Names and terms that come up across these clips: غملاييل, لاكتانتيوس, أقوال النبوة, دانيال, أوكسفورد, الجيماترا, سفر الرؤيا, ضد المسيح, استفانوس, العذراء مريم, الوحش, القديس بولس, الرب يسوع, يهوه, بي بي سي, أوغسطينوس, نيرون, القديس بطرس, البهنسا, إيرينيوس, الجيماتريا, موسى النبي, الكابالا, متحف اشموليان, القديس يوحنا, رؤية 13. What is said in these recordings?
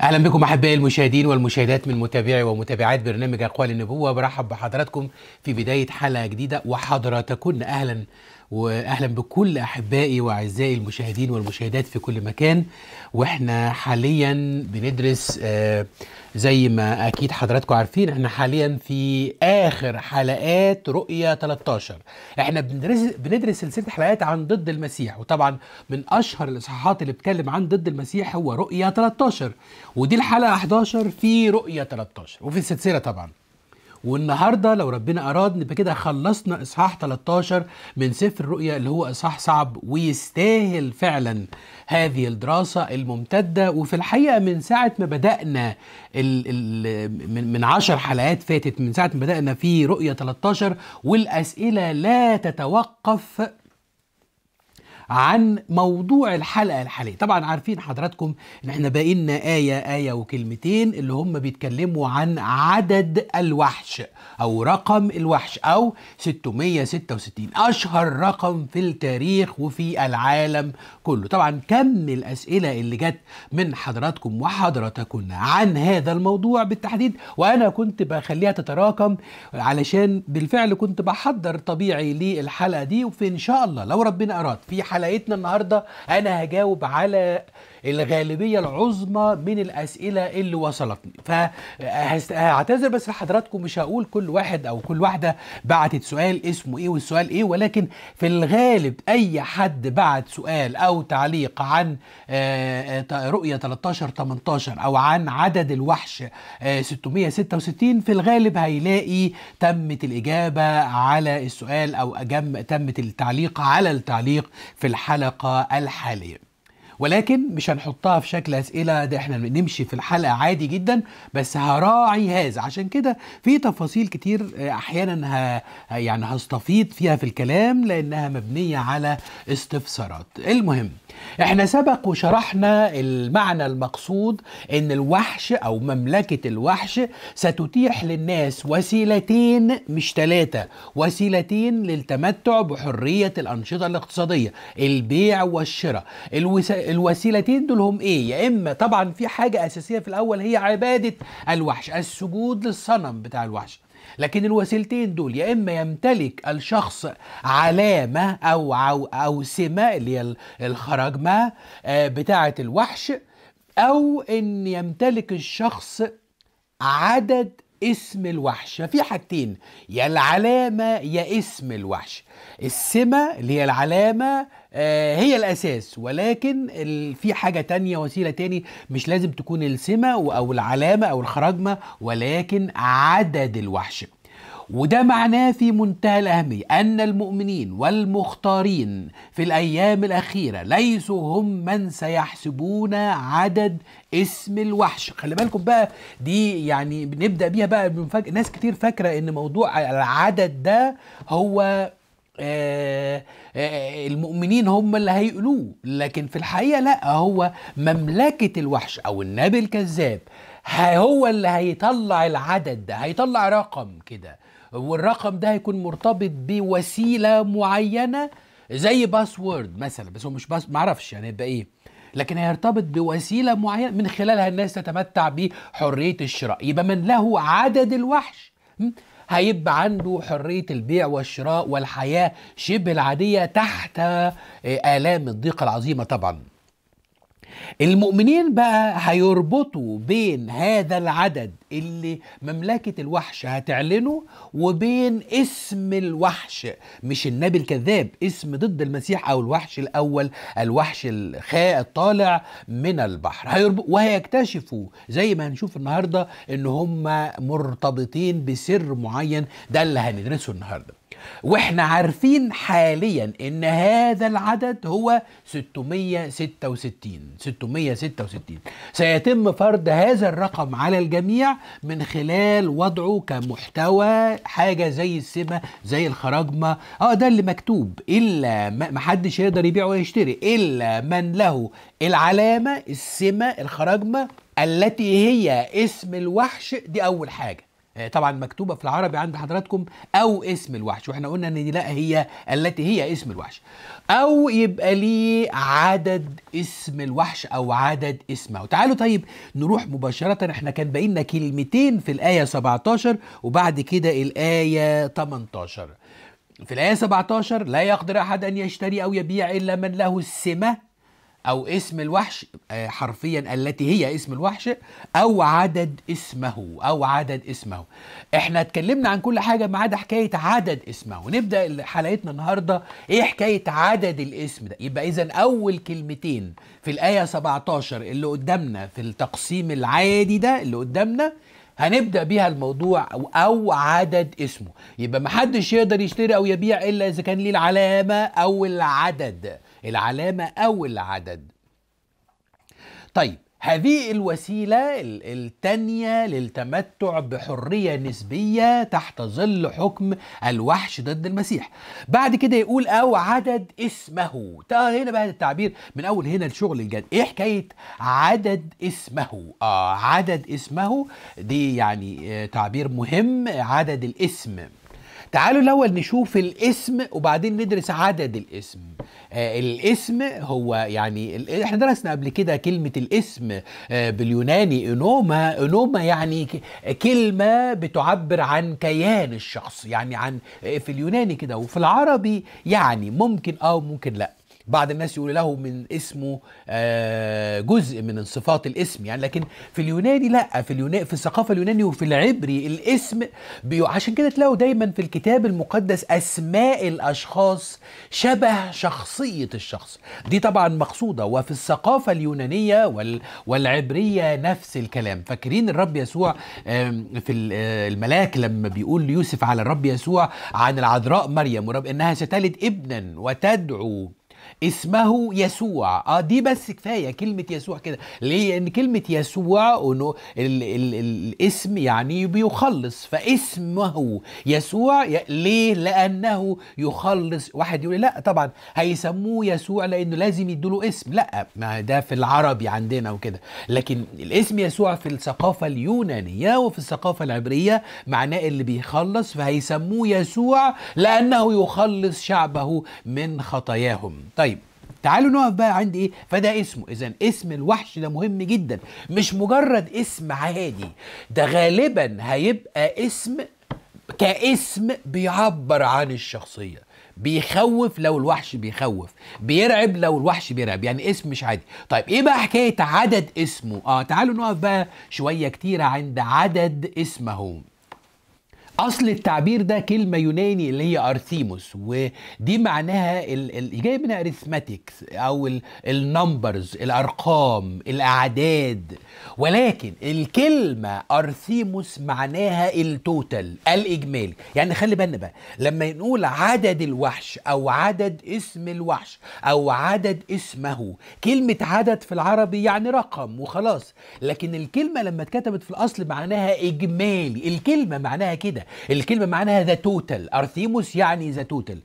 اهلا بكم احبائي المشاهدين والمشاهدات من متابعي ومتابعات برنامج اقوال النبوة. برحب بحضراتكم في بداية حلقة جديدة وحضراتكن اهلا واهلا بكل احبائي واعزائي المشاهدين والمشاهدات في كل مكان. واحنا حاليا بندرس زي ما اكيد حضراتكم عارفين احنا حاليا في اخر حلقات رؤية 13. احنا بندرس سلسلة حلقات عن ضد المسيح، وطبعا من اشهر الاصحاحات اللي بتكلم عن ضد المسيح هو رؤية 13، ودي الحلقة 11 في رؤية 13 وفي السلسلة طبعا. والنهارده لو ربنا اراد نبقى كده خلصنا اصحاح 13 من سفر الرؤيا، اللي هو اصحاح صعب ويستاهل فعلا هذه الدراسه الممتده. وفي الحقيقه من ساعه ما بدانا من 10 حلقات فاتت، من ساعه ما بدانا في رؤيا 13 والاسئله لا تتوقف عن موضوع الحلقة الحالية. طبعا عارفين حضراتكم ان احنا باقينا آية وكلمتين اللي هم بيتكلموا عن عدد الوحش او رقم الوحش او 666، اشهر رقم في التاريخ وفي العالم كله. طبعا كم الاسئلة اللي جت من حضراتكم وحضراتكن عن هذا الموضوع بالتحديد، وانا كنت بخليها تتراكم علشان بالفعل كنت بحضر طبيعي للحلقة دي. وفي شاء الله لو ربنا اراد في حلقتنا النهارده انا هجاوب على الغالبيه العظمى من الاسئله اللي وصلتني. فهعتذر بس لحضراتكم، مش هقول كل واحد او كل واحده بعتت سؤال اسمه ايه والسؤال ايه، ولكن في الغالب اي حد بعت سؤال او تعليق عن رؤيه 13 18 او عن عدد الوحش 666 في الغالب هيلاقي تمت الاجابه على السؤال او تمت التعليق على التعليق في الحلقه الحاليه. ولكن مش هنحطها في شكل اسئله، ده احنا نمشي في الحلقه عادي جدا، بس هراعي هذا. عشان كده في تفاصيل كتير احيانا يعني هستفيض فيها في الكلام لانها مبنيه على استفسارات. المهم احنا سبق وشرحنا المعنى المقصود ان الوحش او مملكه الوحش ستتيح للناس وسيلتين مش ثلاثه، وسيلتين للتمتع بحريه الانشطه الاقتصاديه، البيع والشراء. الوسيلتين دول هم ايه؟ يا اما طبعا في حاجه اساسيه في الاول هي عباده الوحش، السجود للصنم بتاع الوحش. لكن الوسيلتين دول يا اما يمتلك الشخص علامه او سمه اللي هي الخرجمه بتاعه الوحش، او ان يمتلك الشخص عدد اسم الوحش. في حاجتين، يا العلامه يا اسم الوحش. السمه اللي هي العلامه هي الأساس، ولكن في حاجة تانية، وسيلة تاني مش لازم تكون السمة أو العلامة أو الخرجمة، ولكن عدد الوحش. وده معناه في منتهى الأهمية أن المؤمنين والمختارين في الأيام الأخيرة ليسوا هم من سيحسبون عدد اسم الوحش. خلي بالكم بقى، دي يعني بنبدأ بيها بقى ناس كتير فاكرة إن موضوع العدد ده هو المؤمنين هم اللي هيقولوه، لكن في الحقيقة لا، هو مملكة الوحش أو النبي الكذاب هو اللي هيطلع العدد ده، هيطلع رقم كده، والرقم ده هيكون مرتبط بوسيلة معينة زي باسورد مثلا، بس هو مش معرفش يعني هيبقى ايه، لكن هيرتبط بوسيلة معينة من خلالها الناس تتمتع بحرية الشراء. يبقى من له عدد الوحش هيبقى عنده حرية البيع والشراء والحياة شبه العادية تحت آلام الضيقة العظيمة. طبعا المؤمنين بقى هيربطوا بين هذا العدد اللي مملكة الوحش هتعلنه وبين اسم الوحش، مش النبي الكذاب، اسم ضد المسيح او الوحش الاول، الوحش الطالع من البحر. وهيكتشفوا زي ما هنشوف النهارده ان هم مرتبطين بسر معين، ده اللي هندرسه النهارده. واحنا عارفين حاليا ان هذا العدد هو 666. سيتم فرض هذا الرقم على الجميع من خلال وضعه كمحتوى، حاجه زي السمه زي الخراجمه، ده اللي مكتوب، الا محدش يقدر يبيع ويشتري الا من له العلامه السمه الخراجمه التي هي اسم الوحش. دي اول حاجه طبعا مكتوبة في العربي عند حضراتكم، أو اسم الوحش، وإحنا قلنا إن دي لا هي التي هي اسم الوحش، أو يبقى ليه عدد اسم الوحش أو عدد اسمه. تعالوا طيب نروح مباشرة، إحنا كان باقيلنا كلمتين في الآية 17 وبعد كده الآية 18. في الآية 17 لا يقدر أحد أن يشتري أو يبيع إلا من له السمة أو اسم الوحش، حرفيا التي هي اسم الوحش، أو عدد اسمه احنا اتكلمنا عن كل حاجة ما عدا حكاية عدد اسمه، ونبدأ حلقتنا النهاردة ايه حكاية عدد الاسم ده. يبقى إذن أول كلمتين في الآية 17 اللي قدامنا في التقسيم العادي ده اللي قدامنا هنبدأ بيها الموضوع، أو عدد اسمه. يبقى محدش يقدر يشتري أو يبيع إلا إذا كان ليه العلامة أو العدد، طيب هذه الوسيلة التانية للتمتع بحرية نسبية تحت ظل حكم الوحش ضد المسيح. بعد كده يقول أو عدد اسمه. هنا بقى التعبير من أول، هنا الشغل الجد. إيه حكاية عدد اسمه؟ عدد اسمه دي يعني تعبير مهم، عدد الاسم. تعالوا الأول نشوف الاسم وبعدين ندرس عدد الاسم. الاسم هو يعني احنا درسنا قبل كده كلمة الاسم باليوناني انوما. انوما يعني كلمة بتعبر عن كيان الشخص، يعني عن في اليوناني كده، وفي العربي يعني ممكن أو ممكن لأ. بعض الناس يقول له من اسمه جزء من صفات الاسم يعني، لكن في اليوناني لا، في الثقافه اليوناني وفي العبري الاسم عشان كده تلاقوا دايما في الكتاب المقدس اسماء الاشخاص شبه شخصيه الشخص، دي طبعا مقصوده. وفي الثقافه اليونانيه والعبريه نفس الكلام. فاكرين الرب يسوع في الملاك لما بيقول ليوسف على الرب يسوع عن العذراء مريم ورب انها ستلد ابنا وتدعو اسمه يسوع. دي بس كفايه كلمه يسوع كده، ليه؟ ان كلمه يسوع انه الاسم يعني بيخلص، فاسمه يسوع. ليه؟ لانه يخلص. واحد يقول لا طبعا هيسموه يسوع لانه لازم يدوله اسم، لا، ما ده في العربي عندنا وكده، لكن الاسم يسوع في الثقافه اليونانيه وفي الثقافه العبريه معناه اللي بيخلص، فهيسموه يسوع لانه يخلص شعبه من خطاياهم. طيب تعالوا نقف بقى عند ايه؟ فده اسمه. اذا اسم الوحش ده مهم جدا، مش مجرد اسم عادي، ده غالبا هيبقى اسم كاسم بيعبر عن الشخصيه، بيخوف لو الوحش بيخوف، بيرعب لو الوحش بيرعب، يعني اسم مش عادي. طيب ايه بقى حكايه عدد اسمه؟ تعالوا نقف بقى شويه كتيره عند عدد اسمه. أصل التعبير ده كلمة يوناني اللي هي أرثيموس، ودي معناها جاي منها أريثماتيكس أو النمبرز، الأرقام، الأعداد، ولكن الكلمة أرثيموس معناها التوتال، الإجمالي. يعني خلي بالنا بقى لما نقول عدد الوحش أو عدد اسم الوحش أو عدد اسمه، كلمة عدد في العربي يعني رقم وخلاص، لكن الكلمة لما اتكتبت في الأصل معناها إجمالي، الكلمة معناها كده، الكلمة معناها ذا توتال، أرثيموس يعني ذا توتال.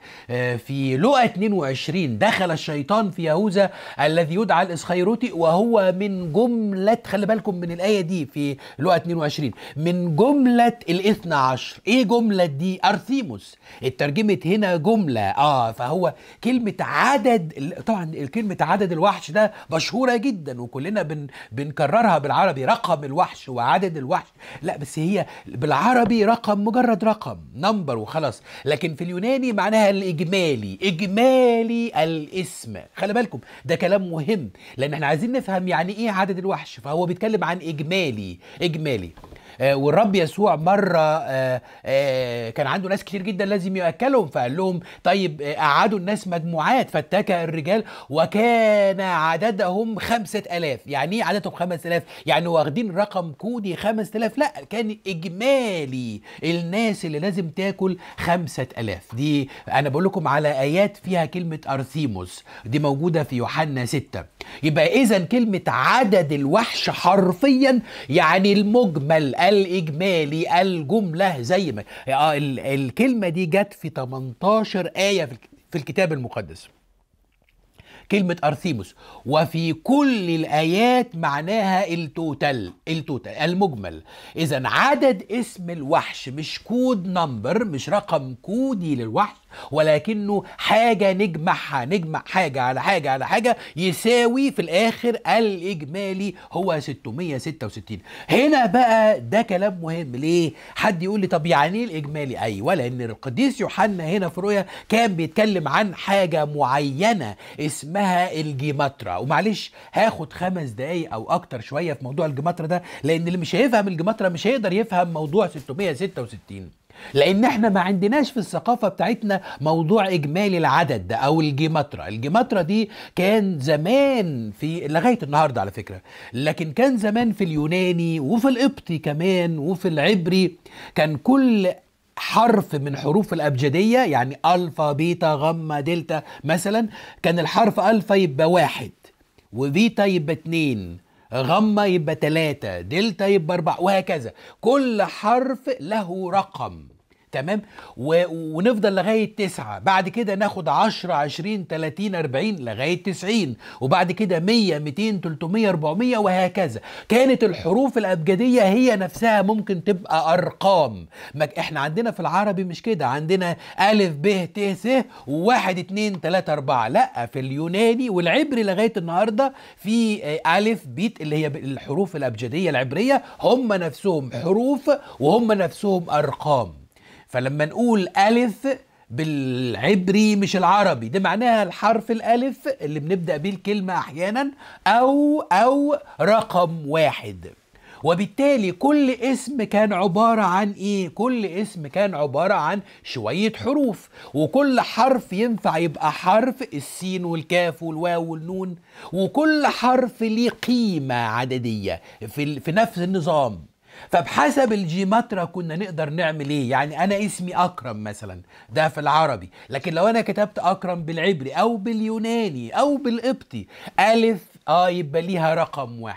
في لقا 22 دخل الشيطان في يهوذا الذي يدعى الإسخريوطي وهو من جملة، خلي بالكم من الآية دي في لقا 22، من جملة الاثنى عشر. إيه جملة دي؟ أرثيموس. اترجمت هنا جملة. فهو كلمة عدد، طبعا كلمة عدد الوحش ده مشهورة جدا وكلنا بنكررها بالعربي، رقم الوحش وعدد الوحش، لا بس هي بالعربي رقم، مجرد رقم، نمبر وخلاص، لكن في اليوناني معناها الإجمالي، إجمالي الاسم. خلي بالكم ده كلام مهم لأن احنا عايزين نفهم يعني إيه عدد الوحش، فهو بيتكلم عن إجمالي، إجمالي. والرب يسوع مرة كان عنده ناس كتير جدا لازم يأكلهم، فقال لهم طيب قعدوا الناس مجموعات، فاتكى الرجال وكان عددهم 5000. يعني ايه عددهم 5000؟ يعني واخدين رقم كودي 5000؟ لا، كان إجمالي الناس اللي لازم تاكل 5000. دي أنا بقول لكم على آيات فيها كلمة أرثيموس، دي موجودة في يوحنا 6. يبقى إذا كلمة عدد الوحش حرفيا يعني المجمل، الإجمالي، الجملة، زي ما الكلمة دي جت في 18 آية في الكتاب المقدس. كلمة أرثيبوس، وفي كل الآيات معناها التوتال المجمل. إذن عدد اسم الوحش مش كود نمبر، مش رقم كودي للوحش، ولكنه حاجة نجمعها، نجمع حاجة على حاجة على حاجة يساوي في الآخر الإجمالي هو 666. هنا بقى ده كلام مهم. ليه؟ حد يقول لي طب يعني ايه الإجمالي؟ أيوة، لأن القديس يوحنا هنا في رؤيا كان بيتكلم عن حاجة معينة اسمها الجيماترا. ومعلش هاخد 5 دقايق أو أكتر شوية في موضوع الجيماترا ده، لأن اللي مش هيفهم الجيماترا مش هيقدر يفهم موضوع 666، لأن احنا ما عندناش في الثقافة بتاعتنا موضوع إجمالي العدد ده أو الجيماترا. الجيماترا دي كان زمان في لغاية النهاردة على فكرة، لكن كان زمان في اليوناني وفي القبطي كمان وفي العبري كان كل حرف من حروف الأبجدية، يعني ألفا بيتا غاما دلتا مثلا، كان الحرف ألفا يبقى 1، وبيتا يبقى 2، غمة يبقى 3، دلتا يبقى 4، وهكذا. كل حرف له رقم، تمام؟ ونفضل لغاية 9، بعد كده ناخد 10 20 30 40 لغاية 90، وبعد كده 100 200 300 400 وهكذا. كانت الحروف الأبجدية هي نفسها ممكن تبقى أرقام. احنا عندنا في العربي مش كده، عندنا ألف ب ت س 1 2 3 4. لأ، في اليوناني والعبري لغاية النهاردة في ألف بيت اللي هي الحروف الأبجدية العبرية، هم نفسهم حروف وهم نفسهم أرقام. فلما نقول ألف بالعبري مش العربي، ده معناها الحرف الألف اللي بنبدأ بيه الكلمة أحيانا، أو رقم 1. وبالتالي كل اسم كان عبارة عن إيه؟ كل اسم كان عبارة عن شوية حروف، وكل حرف ينفع يبقى حرف السين والكاف والواو والنون، وكل حرف ليه قيمة عددية في نفس النظام. فبحسب الجيماترا كنا نقدر نعمل ايه؟ يعني انا اسمي اكرم مثلا، ده في العربي، لكن لو انا كتبت اكرم بالعبري او باليوناني او بالقبطي، الف يبقى ليها رقم 1،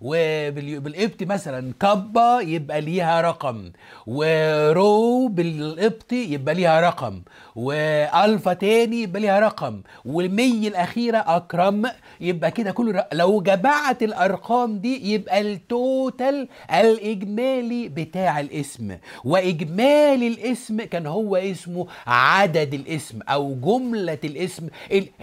وبالقبطي مثلا كبا يبقى ليها رقم، ورو بالقبطي يبقى ليها رقم، والفا تاني يبقى ليها رقم، والمي الاخيره اكرم، يبقى كده كله. لو جمعت الارقام دي يبقى التوتال الاجمالي بتاع الاسم. واجمالي الاسم كان هو اسمه عدد الاسم او جمله الاسم.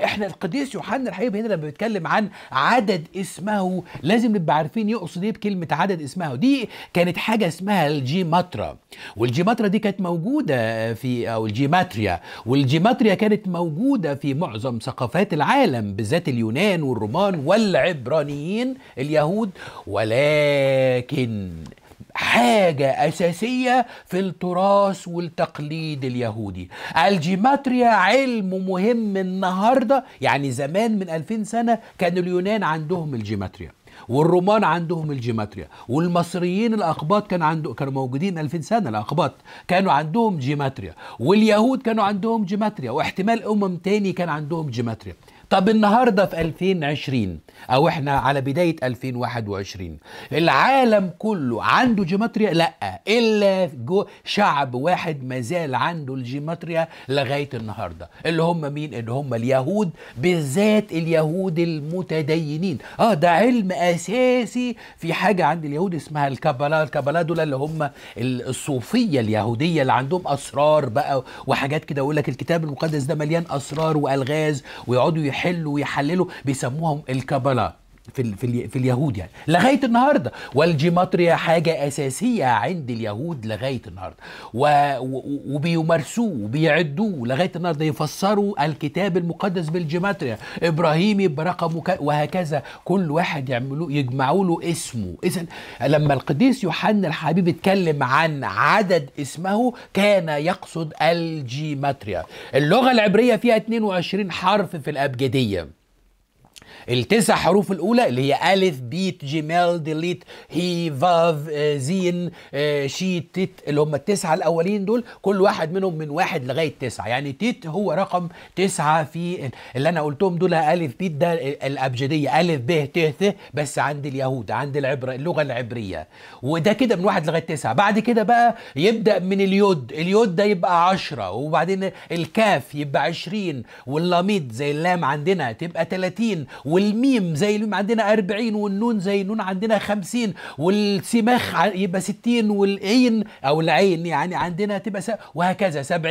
احنا القديس يوحنا الحبيب هنا لما بيتكلم عن عدد اسمه لازم نبقى عارفين يقصد ايه بكلمه عدد اسمها. ودي كانت حاجه اسمها الجيماترا، والجيماترا دي كانت موجوده في والجيماتريا كانت موجوده في معظم ثقافات العالم، بالذات اليونان والرومان والعبرانيين اليهود. ولكن حاجة أساسية في التراث والتقليد اليهودي، الجيماتريا علم مهم النهاردة. يعني زمان من 2000 سنة كان اليونان عندهم الجيماتريا، والرومان عندهم الجيماتريا، والمصريين الأقباط كانوا موجودين 2000 سنة، الأقباط كانوا عندهم جيماتريا، واليهود كانوا عندهم جيماتريا، واحتمال تاني كان عندهم جيماتريا. طب النهارده في 2020 او احنا على بدايه 2021 العالم كله عنده جيماتريا؟ لا، الا شعب واحد ما زال عنده الجيماتريا لغايه النهارده، اللي هم مين؟ اللي هم اليهود، بالذات اليهود المتدينين. ده علم اساسي في حاجه عند اليهود اسمها الكابالا. الكابالا دول اللي هم الصوفيه اليهوديه اللي عندهم اسرار بقى وحاجات كده، يقول لك الكتاب المقدس ده مليان اسرار والغاز، ويقعدوا يحلوا ويحللوا، بيسموهم الكابالا في اليهود يعني لغايه النهارده. والجيماتريا حاجه اساسيه عند اليهود لغايه النهارده، وبيمارسوه وبيعدوه لغايه النهارده، يفسروا الكتاب المقدس بالجيماتريا، ابراهيم يبقى رقمه وهكذا، كل واحد يجمعوا له اسمه. اذا لما القديس يوحنا الحبيب اتكلم عن عدد اسمه كان يقصد الجيماتريا. اللغه العبريه فيها 22 حرف في الابجديه، التسع حروف الاولى اللي هي الف بيت جيمال ديليت هي فاف زين شي تيت، اللي هم التسعه الاولين دول كل واحد منهم من 1 لغايه 9، يعني تيت هو رقم 9 في اللي انا قلتهم دول. الف بيت ده الابجديه الف ب ت ث بس عند اليهود، عند العبره اللغه العبريه، وده كده من 1 لغايه 9. بعد كده بقى يبدا من اليود، اليود ده يبقى 10، وبعدين الكاف يبقى 20، واللاميد زي اللام عندنا تبقى 30، والميم زي الميم عندنا 40، والنون زي النون عندنا 50، والسماخ يبقى 60، والعين او العين يعني عندنا تبقى وهكذا 70،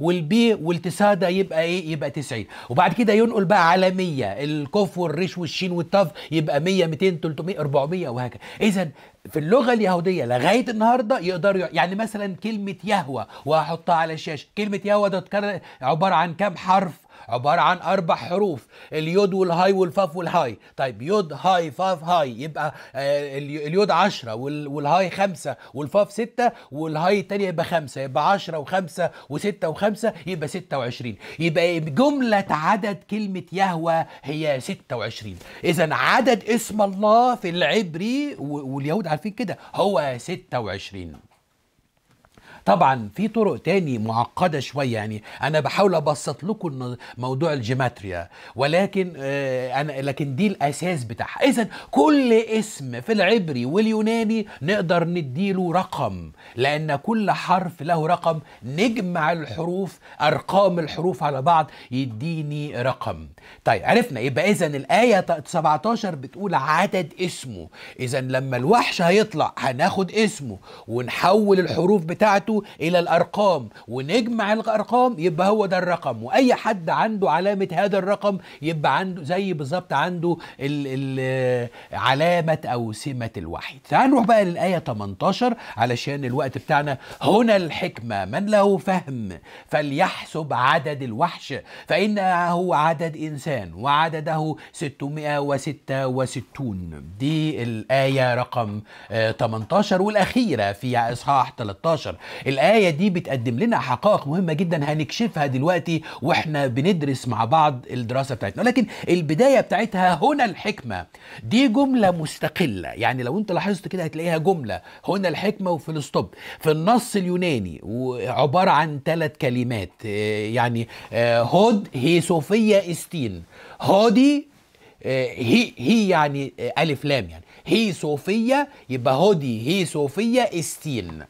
والبي والتسادة يبقى ايه؟ يبقى 90. وبعد كده ينقل بقى على 100، الكوف والريش والشين والطف يبقى 100 200 300 400 وهكذا. اذا في اللغة اليهودية لغاية النهاردة يقدروا يعني مثلا كلمة يهوه، وهحطها على الشاشة، كلمة يهوه ده عبارة عن كم حرف؟ عبارة عن 4 حروف، اليود والهاي والفاف والهاي. طيب يود هاي فاف هاي، يبقى اليود 10 والهاي 5 والفاف 6 والهاي التانية يبقى 5، يبقى 10 و5 و6 و5 يبقى 26. يبقى جملة عدد كلمة يهوه هي 26. إذا عدد اسم الله في العبري واليهود عارفين كده هو 26. طبعا في طرق تاني معقدة شوية، يعني أنا بحاول أبسط لكم موضوع الجيماتريا، ولكن لكن دي الأساس بتاعها. إذا كل اسم في العبري واليوناني نقدر نديله رقم، لأن كل حرف له رقم، نجمع الحروف أرقام الحروف على بعض يديني رقم. طيب عرفنا، يبقى إذا الآية 17 بتقول عدد اسمه. إذا لما الوحش هيطلع هناخد اسمه ونحول الحروف بتاعته الى الارقام ونجمع الارقام يبقى هو ده الرقم، واي حد عنده علامه هذا الرقم يبقى عنده زي بالظبط عنده علامه او سمه الوحيد. تعالوا نروح بقى للايه 18 علشان الوقت بتاعنا. هنا الحكمه، من له فهم فليحسب عدد الوحش فانه عدد انسان وعدده 666. دي الايه رقم 18 والاخيره في اصحاح 13. الآية دي بتقدم لنا حقائق مهمة جدا هنكشفها دلوقتي واحنا بندرس مع بعض الدراسة بتاعتنا، ولكن البداية بتاعتها هنا الحكمة دي جملة مستقلة، يعني لو انت لاحظت كده هتلاقيها جملة هنا الحكمة وفي stop في النص اليوناني، وعبارة عن 3 كلمات، يعني هود هي صوفيا استين، هودي هي يعني ألف لام، يعني هي صوفيا يبقى هودي هي صوفيا استين.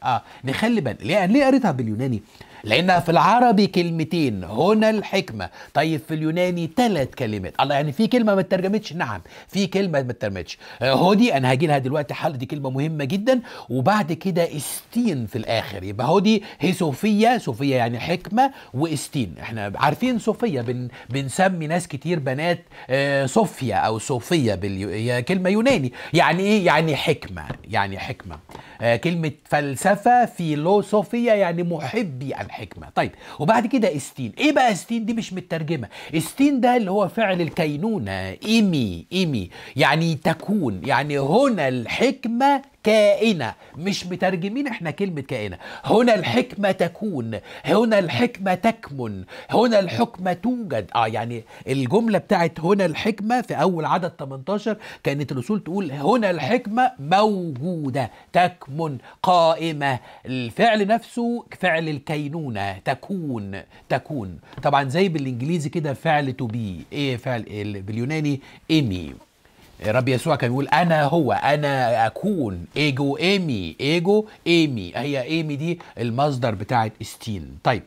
نخلي بالنا ليه قريتها باليوناني؟ لأنها في العربي كلمتين هنا الحكمة، طيب في اليوناني 3 كلمات. الله، يعني في كلمة ما اترجمتش؟ نعم في كلمة ما اترجمتش. هودي أنا هاجي لها دلوقتي حال، دي كلمة مهمة جدا، وبعد كده استين في الآخر، يبقى هودي هي صوفيا، صوفيا يعني حكمة، واستين احنا عارفين صوفيا بنسمي ناس كتير بنات صوفيا أو صوفيا هي كلمة يوناني، يعني إيه؟ يعني حكمة، يعني حكمة. كلمة فلسفة فيلوسوفيا يعني محبي الحكمة. طيب وبعد كده استين، ايه بقى استين دي؟ مش مترجمة، استين ده اللي هو فعل الكينونة ايمي، ايمي يعني تكون، يعني هنا الحكمة كائنة، مش مترجمين احنا كلمة كائنة، هنا الحكمة تكون، هنا الحكمة تكمن، هنا الحكمة توجد. يعني الجملة بتاعت هنا الحكمة في أول عدد 18 كانت الأصول تقول هنا الحكمة موجودة، تكمن، قائمة، الفعل نفسه فعل الكينونة، تكون، تكون. طبعا زي بالإنجليزي كده فعل تو بي، ايه فعل باليوناني؟ ايمي. الرب يسوع كان يقول أنا هو، أنا أكون، إيجو إيمي، إيجو إيمي، هي إيمي دي المصدر بتاعت استين. طيب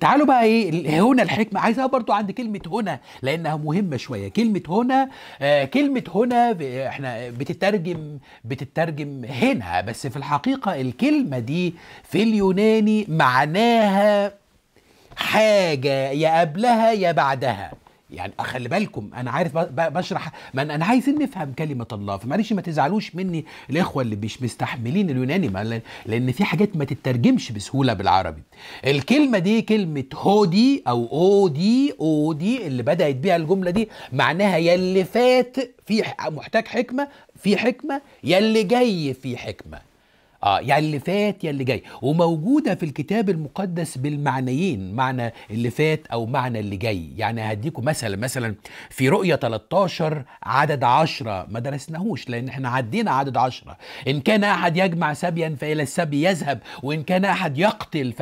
تعالوا بقى إيه هنا الحكمة، عايزها برضو عند كلمة هنا لأنها مهمة شوية. كلمة هنا، كلمة هنا إحنا بتترجم هنا، بس في الحقيقة الكلمة دي في اليوناني معناها حاجة يا قبلها يا بعدها. يعني خلي بالكم انا عارف بشرح، ما انا عايزين نفهم كلمه الله، فمعلش ما تزعلوش مني الاخوه اللي مش مستحملين اليوناني، لان في حاجات ما تترجمش بسهوله بالعربي. الكلمه دي كلمه هودي او اودي، اودي اللي بدات بيها الجمله دي معناها يلي فات في محتاج حكمه، في حكمه، يلي جاي في حكمه. يا اللي فات يا اللي جاي، وموجودة في الكتاب المقدس بالمعنيين، معنى اللي فات أو معنى اللي جاي. يعني هديكم مثلا في رؤية 13 عدد 10 ما درسناهوش لأن احنا عدينا عدد 10. إن كان أحد يجمع سبيا فإلى السبي يذهب، وإن كان أحد يقتل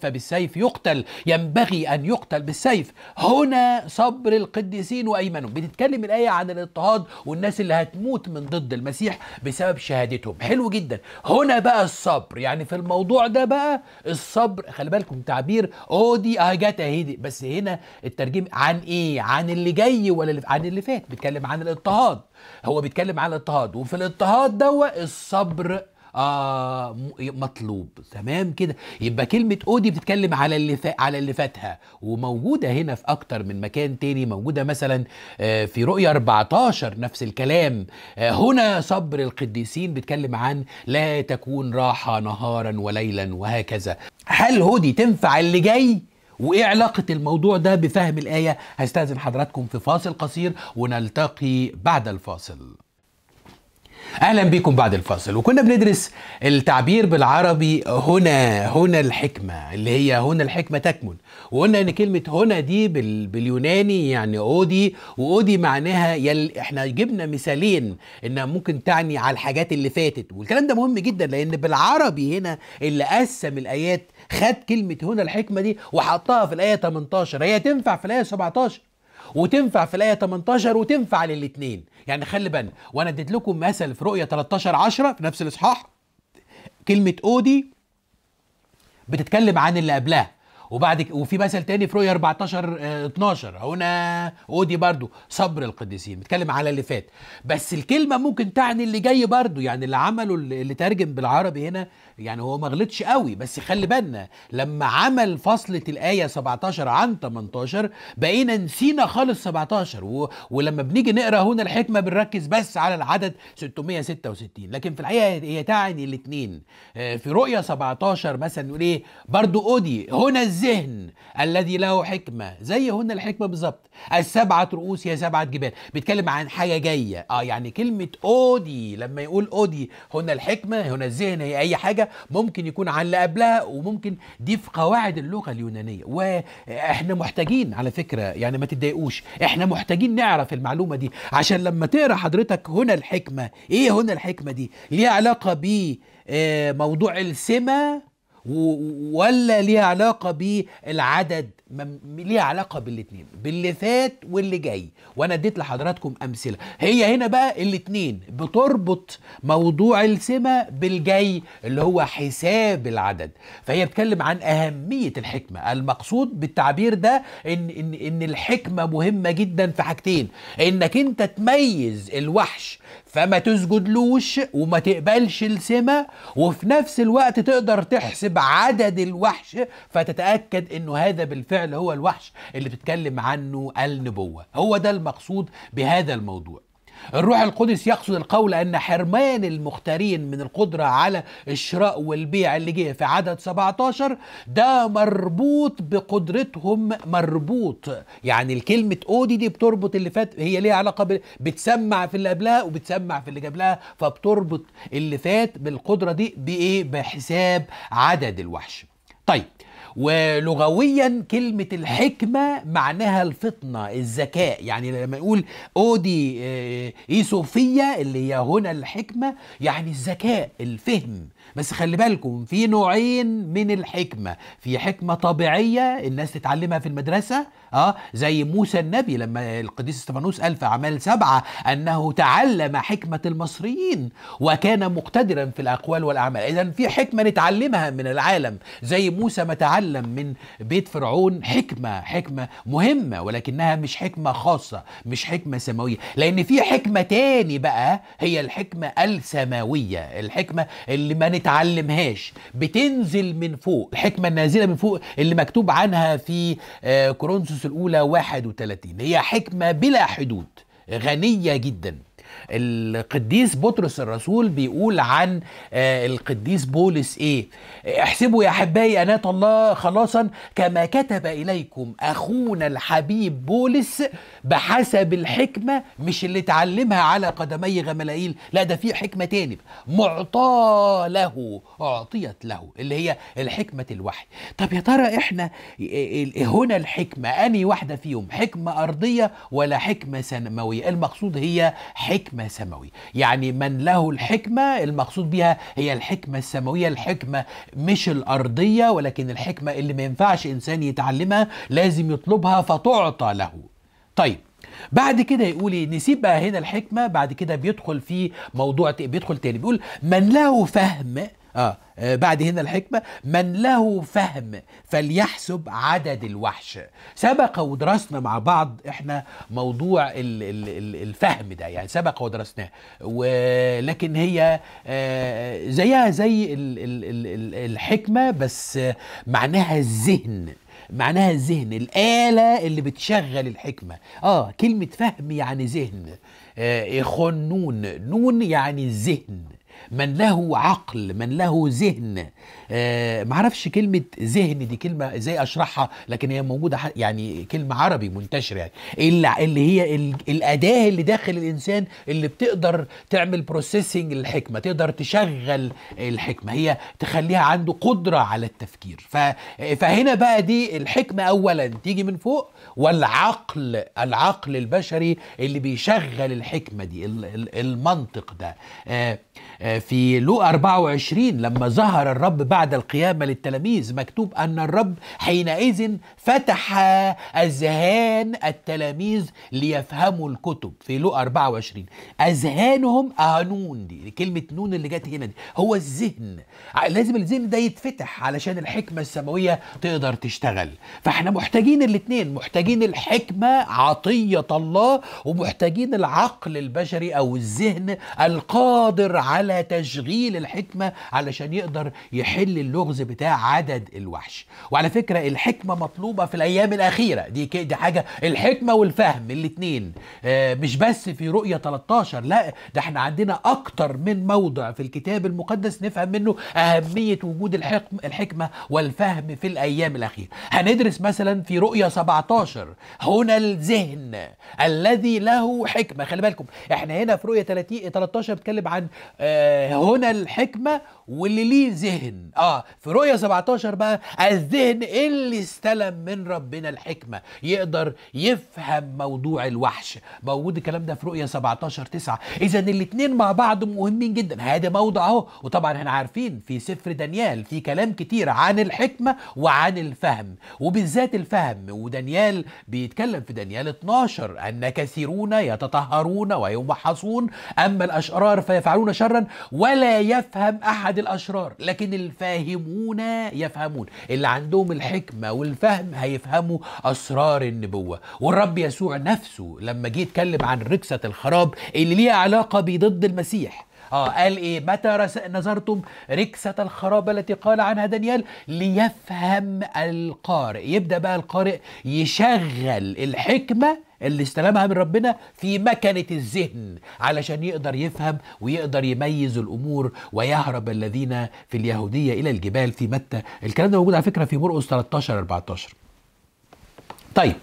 فبالسيف يقتل، ينبغي أن يقتل بالسيف. هنا صبر القديسين وأيمانهم. بتتكلم الآية عن الاضطهاد والناس اللي هتموت من ضد المسيح بسبب شهادتهم. حلو جدا. هنا بقى الصبر، يعني في الموضوع ده بقى الصبر، خلي بالكم تعبير اودي اهجت اهدي، بس هنا الترجمه عن ايه؟ عن اللي جاي ولا عن اللي فات؟ بيتكلم عن الاضطهاد، هو بيتكلم عن الاضطهاد، وفي الاضطهاد ده الصبر مطلوب. تمام كده، يبقى كلمه اودي بتتكلم على اللي فاتها، وموجوده هنا في اكتر من مكان تاني. موجوده مثلا في رؤيا 14 نفس الكلام. هنا صبر القديسين بتتكلم عن لا تكون راحه نهارا وليلا وهكذا. هل هودي تنفع اللي جاي؟ وايه علاقه الموضوع ده بفهم الايه؟ هستأذن حضراتكم في فاصل قصير ونلتقي بعد الفاصل. اهلا بكم بعد الفاصل. وكنا بندرس التعبير بالعربي هنا الحكمه، اللي هي هنا الحكمه تكمن. وقلنا ان كلمه هنا دي باليوناني يعني اودي، واودي معناها احنا جبنا مثالين انها ممكن تعني على الحاجات اللي فاتت، والكلام ده مهم جدا لان بالعربي هنا اللي قسم الايات خد كلمه هنا الحكمه دي وحطها في الايه 18. هي تنفع في الايه 17 وتنفع في الآية 18 وتنفع للاتنين. يعني خلي بالنا، وأنا اديت لكم مثل في رؤية 13:10 في نفس الإصحاح، كلمة أودي بتتكلم عن اللي قبلها، وفي مثل تاني في رؤية 14:12 هنا أودي برضو صبر القديسين بتكلم على اللي فات، بس الكلمة ممكن تعني اللي جاي برضو. يعني اللي عمله اللي ترجم بالعربي هنا يعني هو ما غلطش قوي، بس خلي بالنا لما عمل فصلة الآية 17 عن 18 بقينا نسينا خالص 17، ولما بنيجي نقرا هنا الحكمة بنركز بس على العدد 666، لكن في الحقيقة هي تعني الاثنين. في رؤية 17 مثلا نقول ايه برضو أودي هنا الذهن الذي له حكمة، زي هنا الحكمة بالظبط. السبعة رؤوس يا سبعة جبال بيتكلم عن حاجة جاية. يعني كلمة أودي لما يقول أودي هنا الحكمة هنا الذهن، هي أي حاجة ممكن يكون عن اللي قبلها، وممكن دي في قواعد اللغة اليونانية. واحنا محتاجين على فكرة، يعني ما تتضايقوش، احنا محتاجين نعرف المعلومة دي عشان لما تقرأ حضرتك هنا الحكمة، ايه هنا الحكمة دي؟ ليها علاقة بموضوع السمة ولا ليها علاقة بالعدد؟ ليها علاقة بالاتنين، باللي فات واللي جاي. وانا اديت لحضراتكم امثلة، هي هنا بقى الاتنين بتربط موضوع السمة بالجاي اللي هو حساب العدد. فهي بتكلم عن اهمية الحكمة. المقصود بالتعبير ده ان الحكمة مهمة جدا في حاجتين، انك انت تميز الوحش فما تسجدلوش وما تقبلش السمة، وفي نفس الوقت تقدر تحسب عدد الوحش فتتأكد انه هذا بالفعل هو الوحش اللي بتتكلم عنه النبوة. هو ده المقصود بهذا الموضوع. الروح القدس يقصد القول أن حرمان المختارين من القدرة على الشراء والبيع اللي جه في عدد 17 ده مربوط بقدرتهم، مربوط. يعني الكلمة أودي دي بتربط اللي فات، هي ليها علاقة بتسمع في اللي قبلها وبتسمع في اللي قبلها، فبتربط اللي فات بالقدرة دي بإيه؟ بحساب عدد الوحش. طيب، ولغويا كلمة الحكمة معناها الفطنة، الذكاء. يعني لما نقول أودي إيسوفية اللي هي هنا الحكمة، يعني الذكاء، الفهم. بس خلي بالكم في نوعين من الحكمة، في حكمة طبيعية الناس تتعلمها في المدرسة، زي موسى النبي لما القديس استفانوس قال في أعمال 7 أنه تعلم حكمة المصريين وكان مقتدرا في الأقوال والأعمال. إذن في حكمة نتعلمها من العالم، زي موسى ما تعلم من بيت فرعون حكمة مهمة، ولكنها مش حكمة خاصة، مش حكمة سماوية. لأن في حكمة تاني بقى، هي الحكمة السماوية، الحكمة اللي ما نتعلمهاش، بتنزل من فوق، الحكمة النازلة من فوق اللي مكتوب عنها في كورنثوس الأولى 31. هي حكمة بلا حدود، غنية جدا. القديس بطرس الرسول بيقول عن القديس بولس ايه؟ احسبوا يا احبائي أناة الله خلاصا كما كتب اليكم اخونا الحبيب بولس بحسب الحكمه، مش اللي اتعلمها على قدمي غملاييل، لا ده في حكمه تاني معطاه له، اعطيت له، اللي هي الحكمه الوحي. طب يا ترى احنا هنا الحكمه اني واحده فيهم، حكمه ارضيه ولا حكمه سماويه؟ المقصود هي حكمه سماويه، يعني من له الحكمه المقصود بها هي الحكمه السماويه، الحكمه مش الارضيه، ولكن الحكمه اللي ما ينفعش انسان يتعلمها، لازم يطلبها فتعطى له. طيب بعد كده يقول ايه؟ نسيب بقى هنا الحكمه، بعد كده بيدخل في موضوع، بيدخل تاني بيقول من له فهم، بعد هنا الحكمه من له فهم فليحسب عدد الوحش. سبق ودرسنا مع بعض احنا موضوع الفهم ده، يعني سبق ودرسناه، ولكن هي زيها زي الحكمه، بس معناها الذهن، معناها الذهن، الآلة اللي بتشغل الحكمة. كلمة فهم يعني ذهن، إخنون نون يعني الذهن، من له عقل، من له ذهن. معرفش كلمة ذهن دي كلمة ازاي اشرحها، لكن هي موجودة، يعني كلمة عربي منتشرة، يعني اللي هي الأداة اللي داخل الإنسان اللي بتقدر تعمل بروسيسنج للحكمة، تقدر تشغل الحكمة، هي تخليها عنده قدرة على التفكير. فهنا بقى دي الحكمة أولا تيجي من فوق، والعقل، العقل البشري اللي بيشغل الحكمة دي، المنطق ده. في لوقا 24 لما ظهر الرب بعد القيامة للتلاميذ مكتوب أن الرب حينئذ فتح أذهان التلاميذ ليفهموا الكتب. في لوقا 24 أذهانهم أهنون، دي كلمة نون اللي جت هنا دي، هو الذهن، لازم الذهن ده يتفتح علشان الحكمة السماوية تقدر تشتغل. فاحنا محتاجين الاتنين، محتاجين الحكمة عطية الله، ومحتاجين العقل البشري أو الذهن القادر على تشغيل الحكمة علشان يقدر يحل اللغز بتاع عدد الوحش. وعلى فكرة الحكمة مطلوبة في الأيام الأخيرة دي حاجة، الحكمة والفهم الاتنين، مش بس في رؤية 13، لا ده احنا عندنا أكتر من موضع في الكتاب المقدس نفهم منه أهمية وجود الحكمة والفهم في الأيام الأخيرة. هندرس مثلا في رؤية 17 هنا الذهن الذي له حكمة. خلي بالكم احنا هنا في رؤية 13 بتكلم عن هنا الحكمة واللي ليه ذهن. في رؤية 17 بقى الذهن اللي استلم من ربنا الحكمة يقدر يفهم موضوع الوحش. موجود الكلام ده في رؤية 17 9. اذا الاتنين مع بعض مهمين جدا. هذا موضع اهو. وطبعا احنا عارفين في سفر دانيال في كلام كتير عن الحكمة وعن الفهم، وبالذات الفهم. ودانيال بيتكلم في دانيال 12 ان كثيرون يتطهرون ويمحصون اما الاشرار فيفعلون شرا ولا يفهم احد الاشرار، لكن الفاهمون يفهمون. اللي عندهم الحكمه والفهم هيفهموا اسرار النبوه. والرب يسوع نفسه لما جه يتكلم عن ركسه الخراب اللي ليها علاقه بضد المسيح، قال ايه؟ متى نظرتم ركسة الخراب التي قال عنها دانيال ليفهم القارئ. يبدأ بقى القارئ يشغل الحكمة اللي استلمها من ربنا في مكنة الذهن علشان يقدر يفهم ويقدر يميز الأمور. ويهرب الذين في اليهودية إلى الجبال في متى. الكلام ده موجود على فكرة في مرقس 13 14. طيب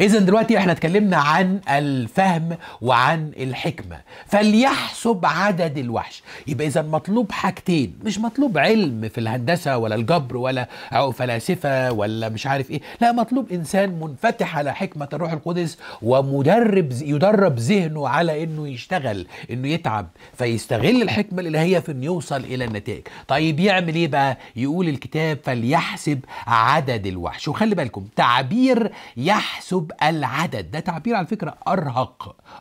اذا دلوقتي احنا اتكلمنا عن الفهم وعن الحكمه. فليحسب عدد الوحش، يبقى اذا مطلوب حاجتين، مش مطلوب علم في الهندسه ولا الجبر ولا فلاسفه ولا مش عارف ايه، لا مطلوب انسان منفتح على حكمه الروح القدس ومدرب، يدرب ذهنه على انه يشتغل، انه يتعب فيستغل الحكمه الالهيه في انه يوصل الى النتائج. طيب يعمل ايه بقى؟ يقول الكتاب فليحسب عدد الوحش. وخلي بالكم تعبير يحسب العدد ده تعبير على فكرة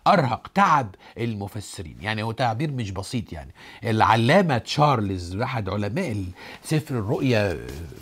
أرهق تعب المفسرين، يعني هو تعبير مش بسيط. يعني العلامة تشارلز أحد علماء سفر الرؤيا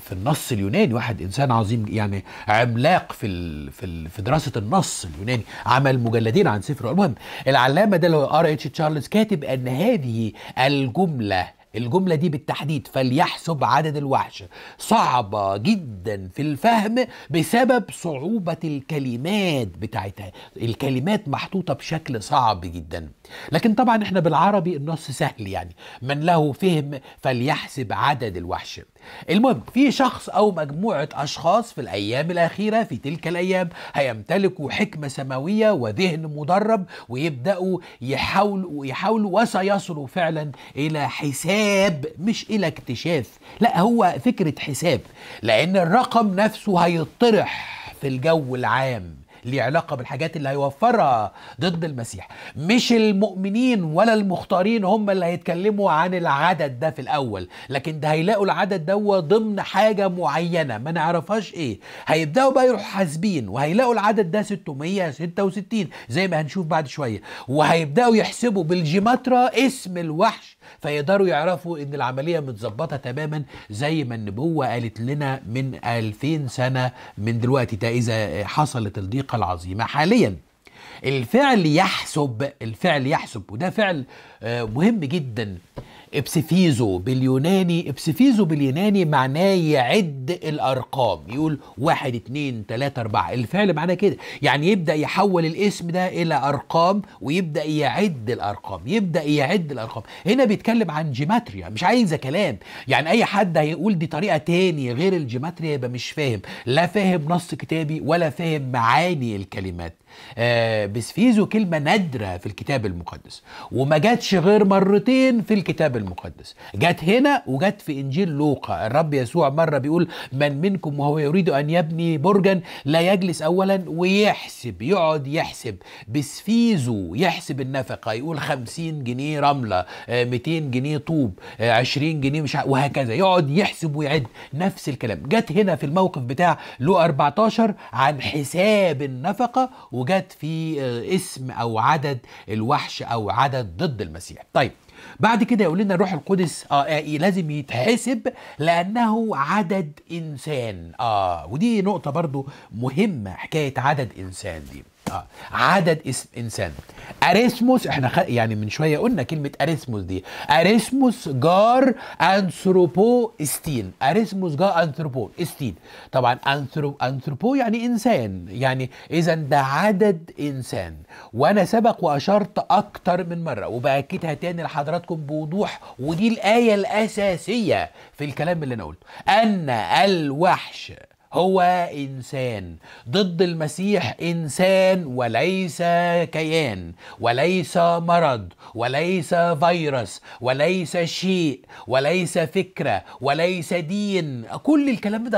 في النص اليوناني، واحد إنسان عظيم يعني عملاق في دراسة النص اليوناني، عمل مجلدين عن سفر. المهم العلامة ده اللي هو ار اتش تشارلز كاتب أن هذه الجملة الجملة دي بالتحديد فليحسب عدد الوحش صعبة جدا في الفهم بسبب صعوبة الكلمات بتاعتها. الكلمات محطوطة بشكل صعب جدا، لكن طبعا احنا بالعربي النص سهل، يعني من له فهم فليحسب عدد الوحش. المهم في شخص أو مجموعة أشخاص في الأيام الأخيرة في تلك الأيام هيمتلكوا حكمة سماوية وذهن مدرب، ويبدأوا يحاولوا وسيصلوا فعلا إلى حساب، مش إلى اكتشاف، لا هو فكرة حساب، لأن الرقم نفسه هيطرح في الجو العام ليه علاقة بالحاجات اللي هيوفرها ضد المسيح. مش المؤمنين ولا المختارين هم اللي هيتكلموا عن العدد ده في الأول، لكن ده هيلاقوا العدد ده ضمن حاجة معينة ما نعرفهاش ايه. هيبدأوا بقى يروحوا حاسبين وهيلاقوا العدد ده 666 زي ما هنشوف بعد شوية، وهيبدأوا يحسبوا بالجيماترا اسم الوحش، فيقدروا يعرفوا ان العملية متظبطة تماما زي ما النبوة قالت لنا من 2000 سنة من دلوقتي، ده إذا حصلت الضيق العظيمة حاليا. الفعل يحسب وده فعل مهم جدا. ابسفيزو باليوناني معناه يعد الأرقام، يقول 1 2 3 4. الفعل معناه كده، يعني يبدأ يحول الاسم ده إلى أرقام ويبدأ يعد الأرقام. هنا بيتكلم عن جيماتريا، مش عايزة كلام، يعني أي حد هيقول دي طريقة تاني غير الجيماتريا يبقى مش فاهم، لا فاهم نص كتابي ولا فاهم معاني الكلمات. بسفيزو كلمة نادرة في الكتاب المقدس، وما جاتش غير مرتين في الكتاب المقدس، جت هنا وجت في إنجيل لوقا. الرب يسوع مرة بيقول من منكم وهو يريد أن يبني برجا لا يجلس أولا ويحسب، يقعد يحسب. بسفيزو يحسب النفقة، يقول 50 جنيه رملة، 200 جنيه طوب، 20 جنيه مش وهكذا، يقعد يحسب ويعد. نفس الكلام جت هنا في الموقف بتاع لوقا 14 عن حساب النفقة، وجت في اسم أو عدد الوحش أو عدد ضد المسيح. طيب بعد كده يقول لنا الروح القدس لازم يتحسب لأنه عدد إنسان. ودي نقطة برضو مهمة، حكاية عدد إنسان دي. عدد اسم إنسان. أريسموس، احنا يعني من شوية قلنا كلمة أريسموس دي، أريسموس جار أنثروبو استين. أريسموس جار أنثروبو استين، طبعا أنثروبو يعني إنسان، يعني إذا ده عدد إنسان. وأنا سبق وأشرت أكتر من مرة وبأكدها تاني لحضراتكم بوضوح، ودي الآية الأساسية في الكلام اللي أنا قلته، أن الوحش هو إنسان، ضد المسيح إنسان وليس كيان، وليس مرض، وليس فيروس، وليس شيء، وليس فكرة، وليس دين. كل الكلام ده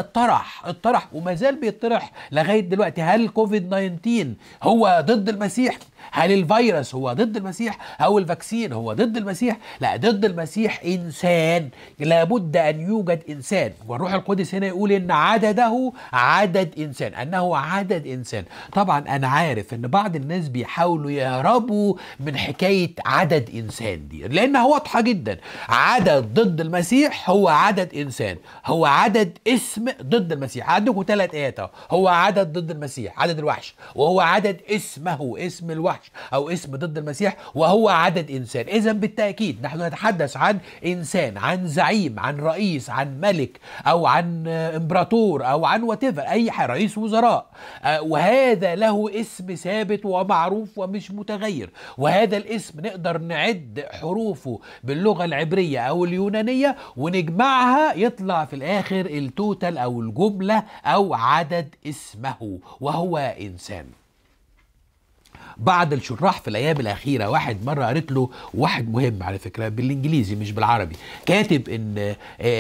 اتطرح وما زال بيتطرح لغاية دلوقتي. هل كوفيد 19 هو ضد المسيح؟ هل الفيروس هو ضد المسيح؟ أو الفاكسين هو ضد المسيح؟ لا، ضد المسيح إنسان، لابد أن يوجد إنسان. والروح القدس هنا يقول إن عدده عدد إنسان، أنه عدد إنسان. طبعا أنا عارف إن بعض الناس بيحاولوا يهربوا من حكاية عدد إنسان دي لأنها واضحة جدا. عدد ضد المسيح هو عدد إنسان، هو عدد اسم ضد المسيح. عندكم 3 آيات، هو عدد ضد المسيح، عدد الوحش، وهو عدد اسمه، اسم الوحش أو اسم ضد المسيح، وهو عدد إنسان. إذن بالتأكيد نحن نتحدث عن إنسان، عن زعيم، عن رئيس، عن ملك، أو عن إمبراطور، أو عن واتيفر، أي حاجة، رئيس وزراء. وهذا له اسم ثابت ومعروف ومش متغير، وهذا الاسم نقدر نعد حروفه باللغة العبرية أو اليونانية ونجمعها، يطلع في الآخر التوتال أو الجملة أو عدد اسمه، وهو إنسان. بعض الشراح في الايام الاخيره، واحد مره قريت له واحد مهم على فكره بالانجليزي مش بالعربي، كاتب ان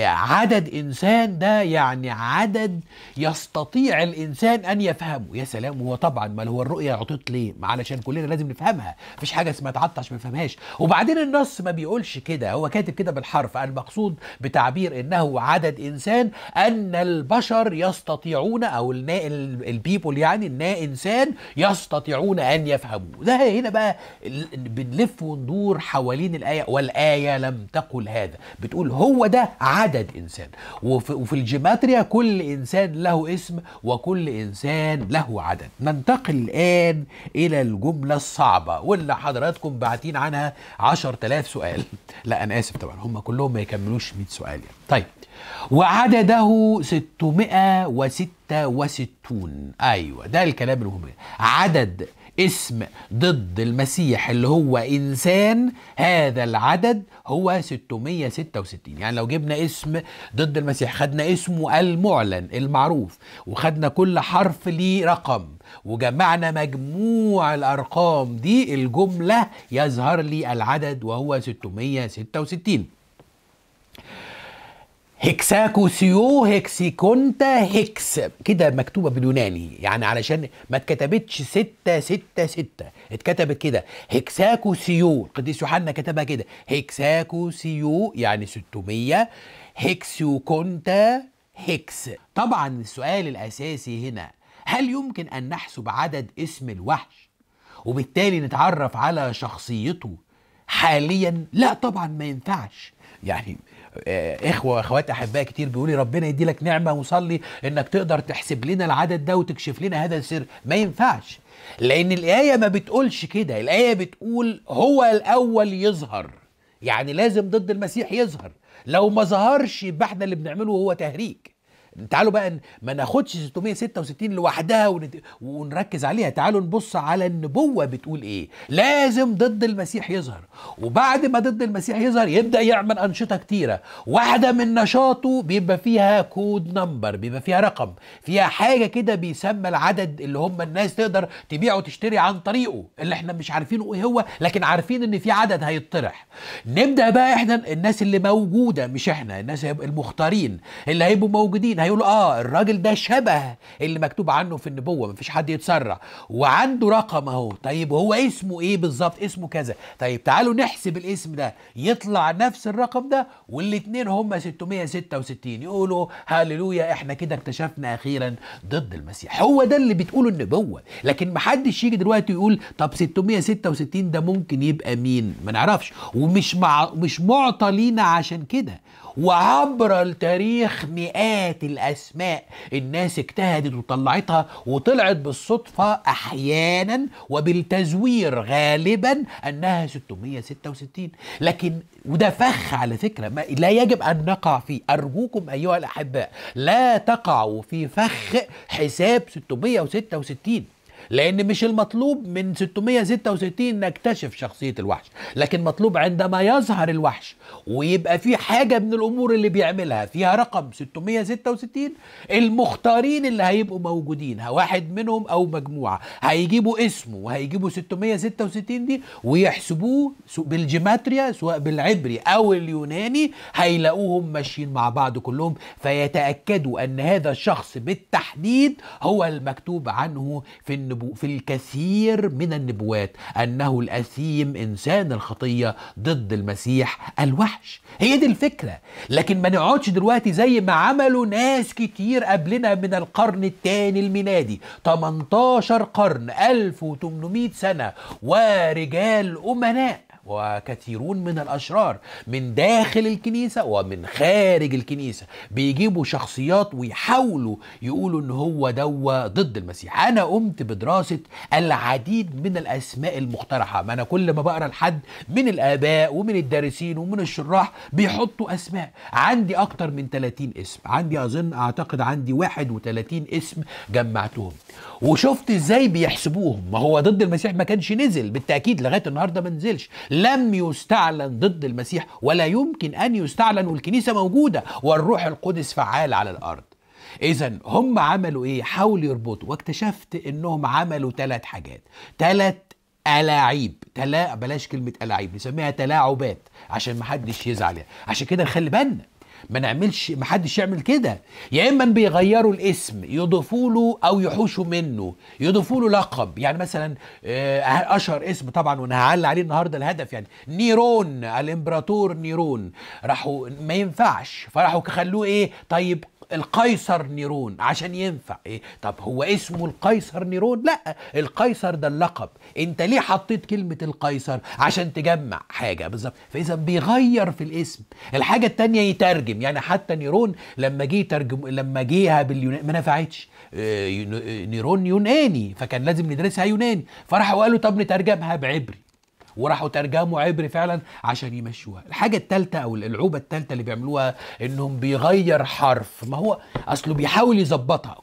عدد انسان ده يعني عدد يستطيع الانسان ان يفهمه. يا سلام، هو طبعا ما هو الرؤيه عطت ليه؟ علشان كلنا لازم نفهمها، مفيش حاجه اسمها تعطش ما نفهمهاش. وبعدين النص ما بيقولش كده، هو كاتب كده بالحرف. المقصود بتعبير انه عدد انسان ان البشر يستطيعون، او البيبول يعني النا انسان يستطيعون ان يفهموا. ذهبوا. ده هنا بقى بنلف وندور حوالين الآية، والآية لم تقل هذا، بتقول هو ده عدد إنسان، وفي الجيماتريا كل إنسان له اسم وكل إنسان له عدد. ننتقل الآن إلى الجملة الصعبة واللي حضراتكم باعتين عنها 10,000 سؤال. لا أنا آسف طبعا، هم كلهم ما يكملوش 100 سؤال يعني. طيب، وعدده 666. أيوة ده الكلام المهم. عدد اسم ضد المسيح اللي هو إنسان، هذا العدد هو 666. يعني لو جبنا اسم ضد المسيح، خدنا اسمه المعلن المعروف، وخدنا كل حرف ليه رقم، وجمعنا مجموع الأرقام دي، الجملة يظهر لي العدد وهو 666. هكساكوسيو هكسيكونتا هكس، كده مكتوبة باليوناني، يعني علشان ما اتكتبتش 666، اتكتبت كده هكساكوسيو. القديس يوحنا كتبها كده هكساكوسيو، يعني 600، هكسيوكونتا هكس. طبعا السؤال الأساسي هنا، هل يمكن أن نحسب عدد اسم الوحش وبالتالي نتعرف على شخصيته حاليا؟ لا طبعا ما ينفعش. يعني إخوة وأخوات أحباء كتير بيقولي ربنا يديلك نعمة وصلي إنك تقدر تحسب لنا العدد ده وتكشف لنا هذا السر. ما ينفعش، لأن الآية ما بتقولش كده. الآية بتقول هو الأول يظهر، يعني لازم ضد المسيح يظهر، لو ما ظهرش يبقى احنا اللي بنعمله هو تهريج. تعالوا بقى ما ناخدش 666 لوحدها ونركز عليها، تعالوا نبص على النبوة بتقول ايه. لازم ضد المسيح يظهر، وبعد ما ضد المسيح يظهر يبدأ يعمل أنشطة كتيرة. واحدة من نشاطه بيبقى فيها كود نمبر، بيبقى فيها رقم، فيها حاجة كده بيسمى العدد، اللي هم الناس تقدر تبيع وتشتري عن طريقه، اللي احنا مش عارفينه ايه هو، لكن عارفين ان في عدد هيطرح. نبدأ بقى احنا الناس اللي موجودة، مش احنا الناس المختارين اللي هيبقوا موجودين، هيقولوا الراجل ده شبه اللي مكتوب عنه في النبوة، مفيش حد يتسرع، وعنده رقم اهو. طيب هو اسمه ايه بالظبط؟ اسمه كذا. طيب تعالوا نحسب الاسم ده، يطلع نفس الرقم ده، والاتنين هما 666. يقولوا هاليلويا، احنا كده اكتشفنا اخيرا ضد المسيح. هو ده اللي بتقوله النبوة، لكن محدش يجي دلوقتي يقول طب 666 ده ممكن يبقى مين؟ ما نعرفش، ومش مش معطى لينا عشان كده. وعبر التاريخ مئات الأسماء الناس اجتهدت وطلعتها، وطلعت بالصدفة أحيانا وبالتزوير غالبا أنها 666. لكن وده فخ على فكرة، لا يجب أن نقع فيه. أرجوكم أيها الأحباء لا تقعوا في فخ حساب 666، لأن مش المطلوب من 666 نكتشف شخصية الوحش، لكن مطلوب عندما يظهر الوحش ويبقى في حاجة من الأمور اللي بيعملها فيها رقم 666، المختارين اللي هيبقوا موجودين، واحد منهم أو مجموعة، هيجيبوا اسمه وهيجيبوا 666 دي ويحسبوه بالجيماتريا، سواء بالعبري أو اليوناني، هيلاقوهم ماشيين مع بعض كلهم، فيتأكدوا أن هذا الشخص بالتحديد هو المكتوب عنه في الكثير من النبوات أنه الأثيم، إنسان الخطية، ضد المسيح، الوحش. هي دي الفكرة. لكن ما نقعدش دلوقتي زي ما عملوا ناس كتير قبلنا من القرن الثاني الميلادي، 18 قرن، 1800 سنة، ورجال أمناء وكثيرون من الأشرار من داخل الكنيسة ومن خارج الكنيسة بيجيبوا شخصيات ويحاولوا يقولوا إن هو دوا ضد المسيح. أنا قمت بدراسة العديد من الأسماء المقترحة، ما أنا كل ما بقرأ لحد من الآباء ومن الدارسين ومن الشراح بيحطوا أسماء. عندي أكتر من 30 اسم، عندي أظن أعتقد عندي 31 اسم جمعتهم، وشفت إزاي بيحسبوهم. ما هو ضد المسيح ما كانش نزل بالتأكيد، لغاية النهاردة ما نزلش، لم يستعلن ضد المسيح ولا يمكن أن يستعلن، والكنيسة موجودة والروح القدس فعال على الأرض. إذن هم عملوا إيه؟ حاولوا يربطوا، واكتشفت إنهم عملوا 3 حاجات، 3 ألاعيب، بلاش كلمة ألاعيب، نسميها تلاعبات عشان محدش يزعل يعني. عشان كده نخلي بالنا ما نعملش، ما حدش يعمل كده. يا اما بيغيروا الاسم يضيفوا له او يحوشوا منه، يضيفوا له لقب. يعني مثلا اشهر اسم طبعا وانا هعلق عليه النهارده الهدف، يعني نيرون، الامبراطور نيرون، راحوا ما ينفعش، فراحوا خلوه ايه؟ طيب القيصر نيرون عشان ينفع. ايه طب هو اسمه القيصر نيرون؟ لا، القيصر ده اللقب. انت ليه حطيت كلمة القيصر؟ عشان تجمع حاجة بالظبط. فاذا بيغير في الاسم. الحاجة التانية يترجم، يعني حتى نيرون لما جه ترجم، لما جيها باليوناني ما نفعتش. نيرون يوناني فكان لازم ندرسها يوناني، فراحوا قالوا طب نترجمها بعبري، وراحوا ترجموا عبري فعلا عشان يمشوها. الحاجه الثالثه او العوبه الثالثه اللي بيعملوها انهم بيغير حرف، ما هو اصله بيحاول يظبطها.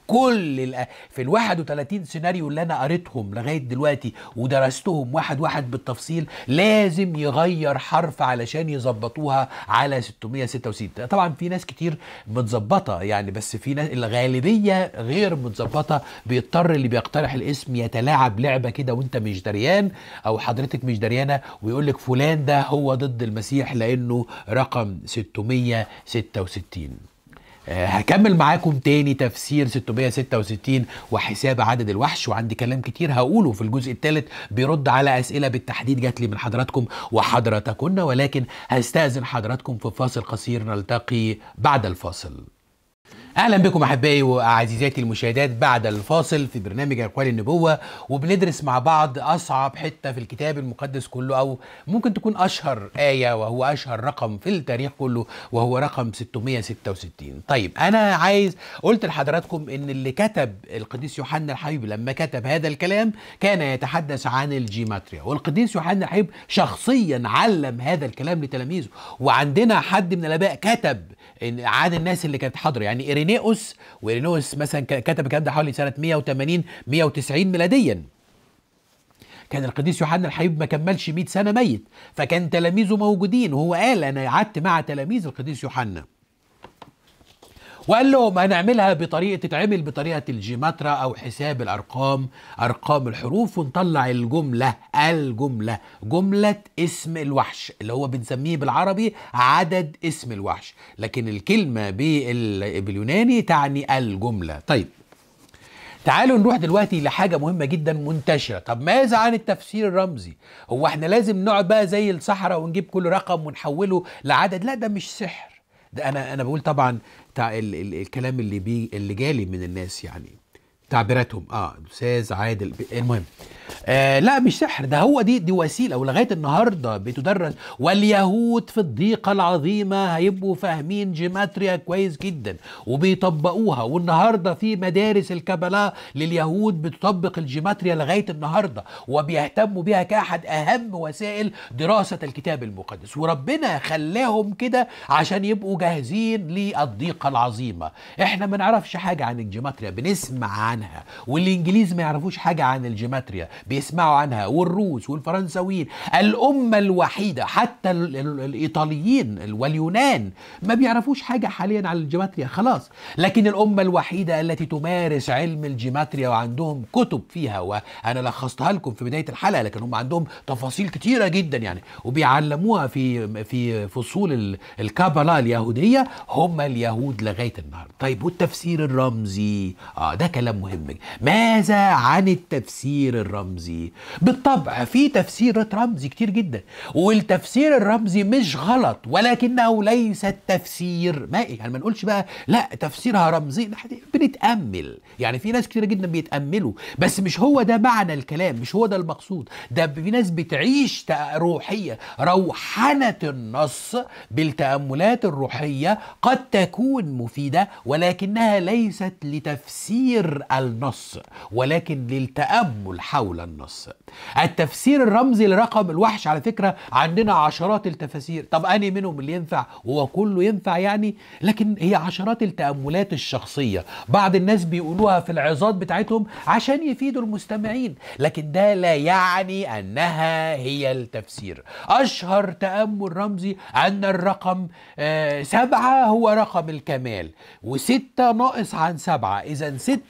في ال 31 سيناريو اللي انا قريتهم لغايه دلوقتي ودرستهم واحد واحد بالتفصيل، لازم يغير حرف علشان يظبطوها على 666. طبعا في ناس كتير متظبطه يعني، بس في ناس الغالبيه غير متظبطه، بيضطر اللي بيقترح الاسم يتلاعب لعبه كده وانت مش دريان او حضرتك مش دريان، ويقول لك فلان ده هو ضد المسيح لانه رقم 666. هكمل معاكم تاني تفسير 666 وحساب عدد الوحش، وعندي كلام كتير هقوله في الجزء الثالث بيرد على اسئله بالتحديد جات لي من حضراتكم وحضراتكن، ولكن هستأذن حضراتكم في فاصل قصير، نلتقي بعد الفاصل. اهلا بكم احبائي وعزيزاتي المشاهدات بعد الفاصل في برنامج أقوال النبوة، وبندرس مع بعض اصعب حته في الكتاب المقدس كله، او ممكن تكون اشهر ايه وهو اشهر رقم في التاريخ كله، وهو رقم 666. طيب انا عايز قلت لحضراتكم ان اللي كتب القديس يوحنا الحبيب لما كتب هذا الكلام كان يتحدث عن الجيماتريا، والقديس يوحنا الحبيب شخصيا علم هذا الكلام لتلاميذه، وعندنا حد من الاباء كتب عن الناس اللي كانت حاضره، يعني إيرينيوس. وإيرينيوس مثلا كتب الكلام ده حوالي سنة 180 190 ميلاديا. كان القديس يوحنا الحبيب ما كملش 100 سنة ميت، فكان تلاميذه موجودين، وهو قال أنا قعدت مع تلاميذ القديس يوحنا وقال لهم هنعملها بطريقة تتعمل بطريقة الجيماترا أو حساب الأرقام، أرقام الحروف، ونطلع الجملة جملة اسم الوحش اللي هو بنسميه بالعربي عدد اسم الوحش، لكن الكلمة باليوناني تعني الجملة. طيب تعالوا نروح دلوقتي لحاجة مهمة جدا منتشرة. طب ماذا عن التفسير الرمزي؟ هو احنا لازم نقعد بقى زي الصحراء ونجيب كل رقم ونحوله لعدد؟ لا، ده مش سحر. ده انا بقول طبعا الكلام اللي جالي من الناس، يعني تعبيراتهم. استاذ عادل، المهم لا مش سحر، ده هو دي وسيله، ولغايه النهارده بتدرس، واليهود في الضيقه العظيمه هيبقوا فاهمين جيماتريا كويس جدا وبيطبقوها، والنهارده في مدارس الكابالا لليهود بتطبق الجيماتريا لغايه النهارده، وبيهتموا بيها كاحد اهم وسائل دراسه الكتاب المقدس، وربنا خلاهم كده عشان يبقوا جاهزين للضيقه العظيمه. احنا ما نعرفش حاجه عن الجيماتريا، بنسمع عنها، والانجليز ما يعرفوش حاجه عن الجيماتريا، بيسمعوا عنها، والروس والفرنساويين، الامه الوحيده حتى الايطاليين واليونان ما بيعرفوش حاجه حاليا عن الجيماتريا خلاص، لكن الامه الوحيده التي تمارس علم الجيماتريا وعندهم كتب فيها، وانا لخصتها لكم في بدايه الحلقه، لكن هم عندهم تفاصيل كتيره جدا يعني، وبيعلموها في فصول الكابالا اليهوديه، هم اليهود لغايه النهارده. طيب والتفسير الرمزي؟ ده كلام مهم. ماذا عن التفسير الرمزي؟ بالطبع في تفسيرات رمزي كتير جدا، والتفسير الرمزي مش غلط، ولكنه ليس التفسير مائي. يعني ما نقولش بقى لا تفسيرها رمزي، بنتأمل يعني، في ناس كتير جدا بيتأملوا، بس مش هو ده معنى الكلام، مش هو ده المقصود. ده في ناس بتعيش روحنة النص بالتأملات الروحية، قد تكون مفيدة ولكنها ليست لتفسير النص، ولكن للتأمل حول النص. التفسير الرمزي لرقم الوحش، على فكرة عندنا عشرات التفاسير. طب أني منهم اللي ينفع؟ هو كله ينفع يعني، لكن هي عشرات التأملات الشخصية، بعض الناس بيقولوها في العظات بتاعتهم عشان يفيدوا المستمعين، لكن ده لا يعني أنها هي التفسير. أشهر تأمل رمزي أن الرقم 7 هو رقم الكمال، و6 ناقص عن 7، إذا 6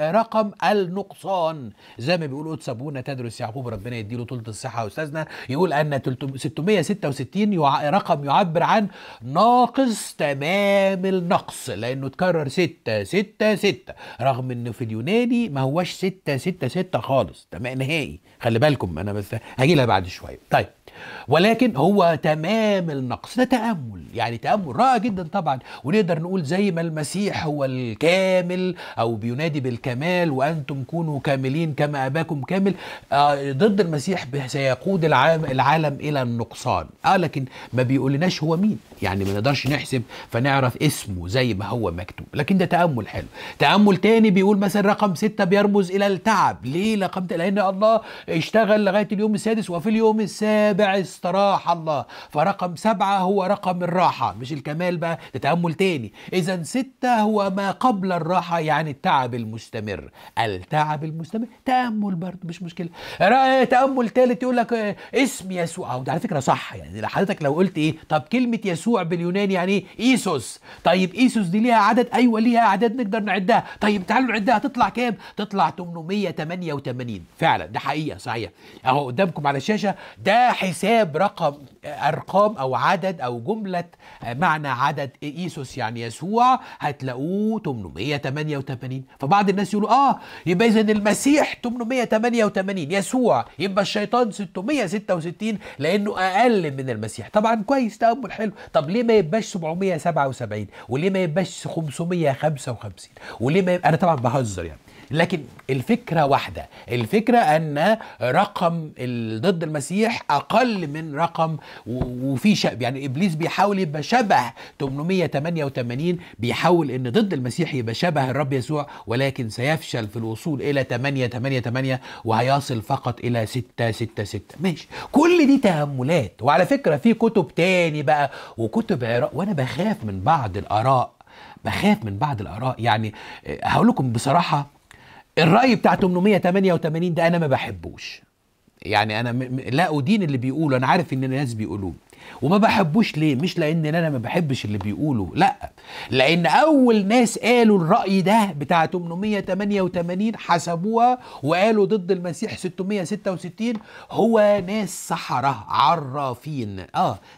رقم النقصان، زي ما بيقول قدس ابونا تدرس يعقوب ربنا يديله طولة الصحة أستاذنا، يقول أن 666 رقم يعبر عن ناقص تمام النقص، لأنه اتكرر 666، رغم أنه في اليوناني ما هوش 666 خالص، تمام نهائي. خلي بالكم أنا بس هجيلها بعد شوية. طيب ولكن هو تمام النقص. ده تأمل، يعني تأمل رائع جدا طبعا. ونقدر نقول زي ما المسيح هو الكامل أو بينادي بالكمال وأنتم كونوا كاملين كما أباكم كامل، ضد المسيح سيقود العالم إلى النقصان، لكن ما بيقولناش هو مين، يعني ما نقدرش نحسب فنعرف اسمه زي ما هو مكتوب. لكن ده تأمل حلو. تأمل تاني بيقول مثلا رقم 6 بيرمز إلى التعب. ليه رقم 6؟ لأن الله اشتغل لغاية اليوم السادس وفي اليوم السابع استراح الله، فرقم 7 هو رقم الراحة مش الكمال بقى، ده تأمل تاني. إذا 6 هو ما قبل الراحة، يعني التعب المستمر، التعب المستمر تأمل برضه مش مشكلة. تأمل تالت يقول لك اسم يسوع، وده على فكرة صح، يعني حضرتك لو قلت ايه طب كلمة يسوع باليوناني يعني ايه؟ إيسوس. طيب إيسوس دي ليها عدد؟ أيوة ليها عدد نقدر نعدها. طيب تعالوا نعدها تطلع كام؟ تطلع 888. فعلا ده حقيقة صحيح، اهو قدامكم على الشاشة ده حساب رقم أرقام أو عدد أو جملة معنى عدد إيسوس يعني يسوع، هتلاقوه 888. فبعض الناس يقولوا يبقى إذا المسيح 888 يسوع، يبقى الشيطان 666 لأنه أقل من المسيح. طبعا كويس، تأمل حلو. طب ليه ما يبقاش 777 وليه ما يبقاش 555 وليه ما يبقى... أنا طبعا بهزر يعني، لكن الفكرة واحدة، الفكرة أن رقم ضد المسيح أقل من رقم وفي شبه، يعني إبليس بيحاول يبقى شبه 888، بيحاول أن ضد المسيح يبقى شبه الرب يسوع، ولكن سيفشل في الوصول إلى 888 وهيصل فقط إلى 666. ماشي، كل دي تأملات. وعلى فكرة في كتب تاني بقى وكتب عراء، وأنا بخاف من بعض الآراء، بخاف من بعض الآراء. يعني هقول لكم بصراحة الرأي بتاع 888 ده أنا ما بحبوش، يعني أنا لا أدين اللي بيقوله، أنا عارف إن الناس بيقولوه وما بحبوش. ليه؟ مش لأن أنا ما بحبش اللي بيقوله، لأ، لأن أول ناس قالوا الرأي ده بتاع 888 حسبوها وقالوا ضد المسيح 666 هو ناس سحرة عرافين.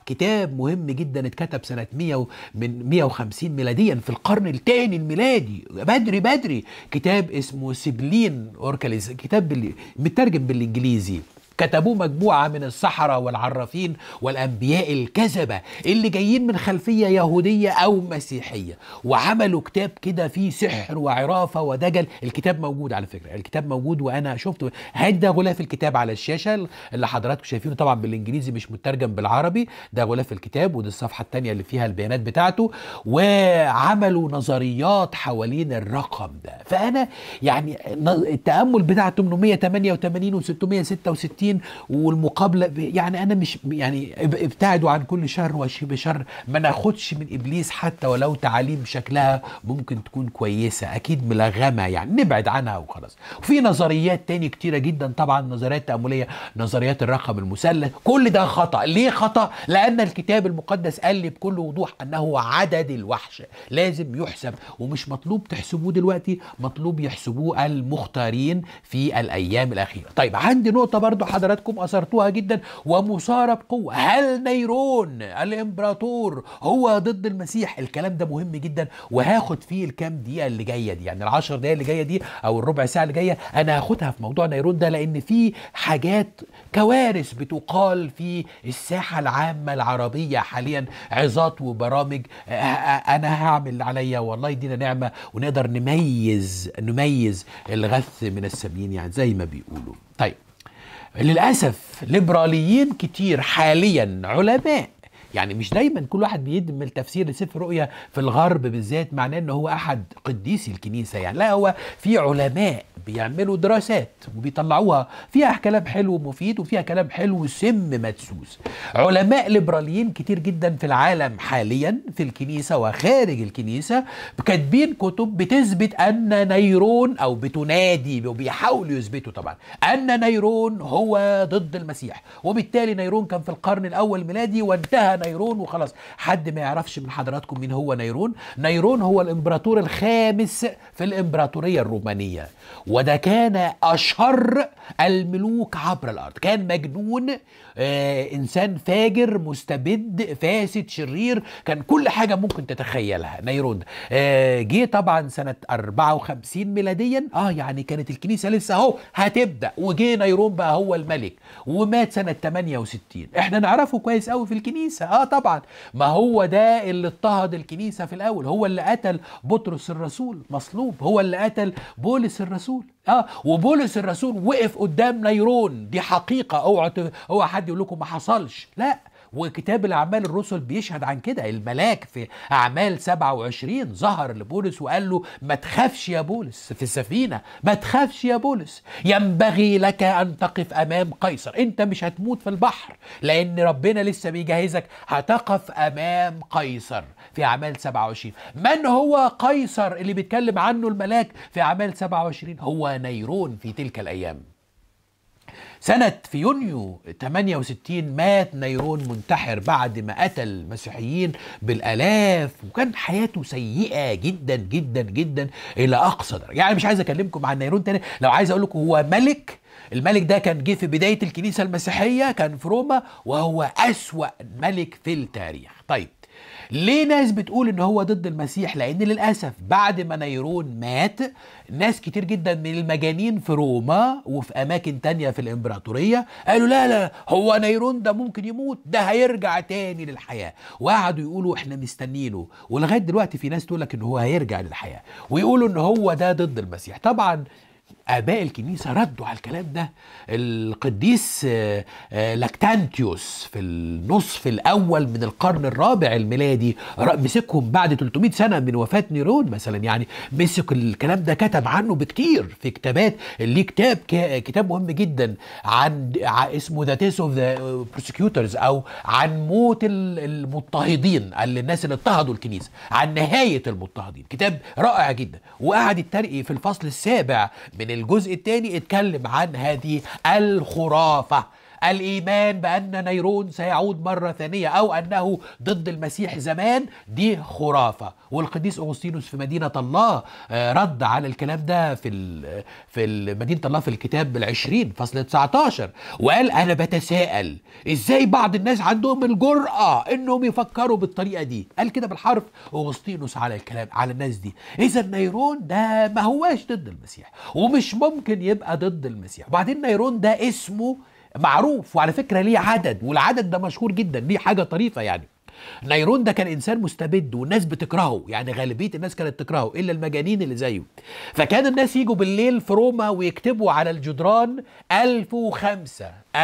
كتاب مهم جدا اتكتب سنة 150 ميلاديا في القرن الثاني الميلادي، بدري، كتاب اسمه سبلين أوركاليز، كتاب مترجم بالإنجليزي، كتبوه مجموعة من السحرة والعرافين والأنبياء الكذبة اللي جايين من خلفية يهودية أو مسيحية، وعملوا كتاب كده فيه سحر وعرافة ودجل. الكتاب موجود على فكرة، الكتاب موجود وأنا شفته، ده غلاف الكتاب على الشاشة اللي حضراتكم شايفينه طبعا بالإنجليزي مش مترجم بالعربي، ده غلاف الكتاب ودي الصفحة الثانية اللي فيها البيانات بتاعته، وعملوا نظريات حوالين الرقم ده. فأنا يعني التأمل بتاع 888 و 666 والمقابله، يعني انا مش يعني ابتعدوا عن كل شر وشيء بشر، ما ناخدش من ابليس حتى ولو تعاليم شكلها ممكن تكون كويسه اكيد ملغمه، يعني نبعد عنها وخلاص. وفي نظريات تاني كتيره جدا طبعا، نظريات تامليه، نظريات الرقم المثلث، كل ده خطا. ليه خطا؟ لان الكتاب المقدس قال لي بكل وضوح انه عدد الوحش لازم يحسب، ومش مطلوب تحسبوه دلوقتي، مطلوب يحسبوه المختارين في الايام الاخيره. طيب عندي نقطه برضو حضراتكم أثرتوها جدا ومثارة بقوة، هل نيرون الإمبراطور هو ضد المسيح؟ الكلام ده مهم جدا وهاخد فيه الكام دقيقة اللي جاية دي، يعني ال10 دقايق اللي جاية دي أو الربع ساعة اللي جاية أنا هاخدها في موضوع نيرون ده، لأن في حاجات كوارث بتقال في الساحة العامة العربية حاليا، عظات وبرامج. أنا هعمل عليا والله يدينا نعمة ونقدر نميز الغث من السمين، يعني زي ما بيقولوا. طيب للأسف ليبراليين كتير حاليا، علماء يعني مش دايما كل واحد بيدمج التفسير لسفر الرؤيا في الغرب بالذات معناه ان هو احد قديسي الكنيسه، يعني لا، هو في علماء بيعملوا دراسات وبيطلعوها فيها كلام حلو ومفيد وفيها كلام حلو سم مدسوس. علماء ليبراليين كتير جدا في العالم حاليا في الكنيسه وخارج الكنيسه كاتبين كتب بتثبت ان نيرون او بتنادي وبيحاولوا يثبتوا طبعا ان نيرون هو ضد المسيح، وبالتالي نيرون كان في القرن الاول ميلادي وانتهى نيرون وخلاص. حد ما يعرفش من حضراتكم مين هو نيرون؟ نيرون هو الامبراطور الخامس في الامبراطورية الرومانية، وده كان أشهر الملوك عبر الأرض. كان مجنون، إنسان فاجر مستبد فاسد شرير، كان كل حاجة ممكن تتخيلها نيرون. جه طبعا سنة 54 ميلاديا، يعني كانت الكنيسة لسه اهو هتبدأ، وجه نيرون بقى هو الملك ومات سنة 68. احنا نعرفه كويس قوي في الكنيسة، طبعا ما هو ده اللي اضطهد الكنيسة في الأول، هو اللي قتل بطرس الرسول مصلوب، هو اللي قتل بولس الرسول. وبولس الرسول وقف قدام نيرون، دي حقيقة، اوعى حد يقول لكم ما حصلش، لا، وكتاب الأعمال الرسل بيشهد عن كده. الملاك في أعمال 27 ظهر لبولس وقال له ما تخافش يا بولس، في السفينة، ما تخافش يا بولس، ينبغي لك أن تقف أمام قيصر، أنت مش هتموت في البحر لأن ربنا لسه بيجهزك، هتقف أمام قيصر في أعمال 27. من هو قيصر اللي بيتكلم عنه الملاك في أعمال 27؟ هو نيرون في تلك الأيام. سنة في يونيو 68 مات نيرون منتحر بعد ما قتل المسيحيين بالآلاف، وكان حياته سيئة جدا جدا جدا إلى أقصى درجة. يعني مش عايز أكلمكم عن نيرون تاني، لو عايز أقول لكم هو ملك. الملك ده كان جه في بداية الكنيسة المسيحية، كان في روما، وهو أسوأ ملك في التاريخ. طيب ليه ناس بتقول ان هو ضد المسيح؟ لان للاسف بعد ما نيرون مات ناس كتير جدا من المجانين في روما وفي اماكن تانية في الامبراطورية قالوا لا هو نيرون ده ممكن يموت، ده هيرجع تاني للحياة، وقعدوا يقولوا احنا مستنينه، ولغاية دلوقتي في ناس تقولك ان هو هيرجع للحياة ويقولوا ان هو ده ضد المسيح. طبعا آباء الكنيسة ردوا على الكلام ده. القديس لاكتانتيوس في النصف الأول من القرن الرابع الميلادي مسكهم بعد 300 سنة من وفاة نيرون مثلا، يعني مسك الكلام ده، كتب عنه بكتير في كتابات، اللي كتاب مهم جدا عن اسمه ذا تيس اوف ذا بروسيكيوتورز، أو عن موت المضطهدين، الناس اللي اضطهدوا الكنيسة، عن نهاية المضطهدين، كتاب رائع جدا. وقعد الترقي في الفصل السابع من الجزء الثاني اتكلم عن هذه الخرافة، الإيمان بأن نيرون سيعود مرة ثانية أو أنه ضد المسيح زمان، دي خرافة. والقديس أوغسطينوس في مدينة الله رد على الكلام ده في مدينة الله في الكتاب 20 فصل 19، وقال أنا بتساءل إزاي بعض الناس عندهم الجرأة إنهم يفكروا بالطريقة دي. قال كده بالحرف أوغسطينوس على الكلام، على الناس دي. إذا نيرون ده ما هواش ضد المسيح ومش ممكن يبقى ضد المسيح. وبعدين نيرون ده اسمه معروف، وعلى فكرة ليه عدد، والعدد ده مشهور جدا، ليه حاجة طريفة. يعني نيرون ده كان إنسان مستبد والناس بتكرهه، يعني غالبية الناس كانت تكرهه إلا المجانين اللي زيه. فكان الناس يجوا بالليل في روما ويكتبوا على الجدران 1005 1005،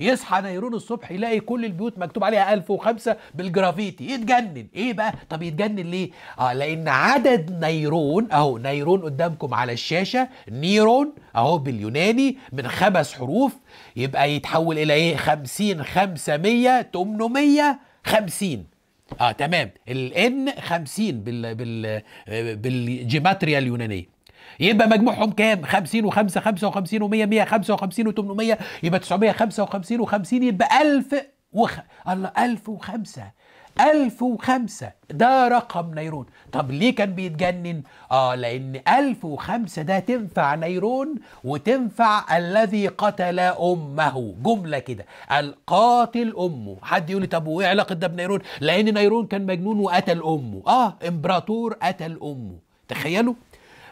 يصحى نيرون الصبح يلاقي كل البيوت مكتوب عليها 1005 بالجرافيتي، يتجنن. إيه بقى؟ طب يتجنن ليه؟ لأن عدد نيرون، أهو نيرون قدامكم على الشاشة، نيرون أهو باليوناني من 5 حروف، يبقى يتحول إلى إيه؟ 50 500 850. تمام، الN 50 بالجيماتريا اليونانية، يبقى مجموعهم كام؟ 50 و5 55 و100 155 و800، يبقى 955 و50، يبقى 1005 1005. ده رقم نيرون. طب ليه كان بيتجنن؟ لأن 1005 ده تنفع نيرون وتنفع الذي قتل أمه، جملة كده، القاتل أمه. حد يقول لي طب وإيه علاقة ده بنيرون؟ لأن نيرون كان مجنون وقتل أمه، إمبراطور قتل أمه، تخيلوا.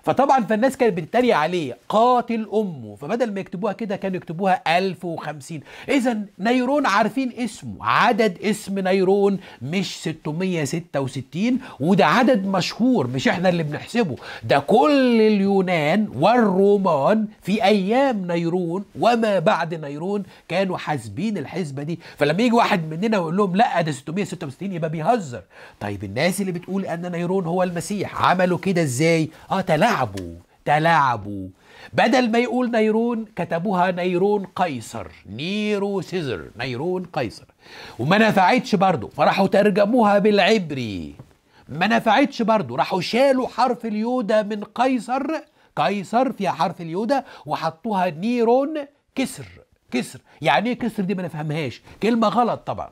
فطبعا فالناس كانت بتتريق عليه قاتل أمه، فبدل ما يكتبوها كده كانوا يكتبوها 1050. إذا نيرون عارفين اسمه، عدد اسم نيرون مش 666، وده عدد مشهور مش احنا اللي بنحسبه، ده كل اليونان والرومان في أيام نيرون وما بعد نيرون كانوا حاسبين الحسبة دي. فلما يجي واحد مننا ويقول لهم لا ده 666 يبقى بيهزر. طيب الناس اللي بتقول أن نيرون هو المسيح عملوا كده إزاي؟ تلاعبوا. بدل ما يقول نيرون كتبوها نيرون قيصر، نيرو سيزر، نيرون قيصر، وما نفعتش برضه، فراحوا ترجموها بالعبري، ما نفعتش برضه، راحوا شالوا حرف اليودا من قيصر، قيصر فيها حرف اليودا، وحطوها نيرون كسر. يعني ايه كسر دي؟ ما نفهمهاش، كلمة غلط طبعا.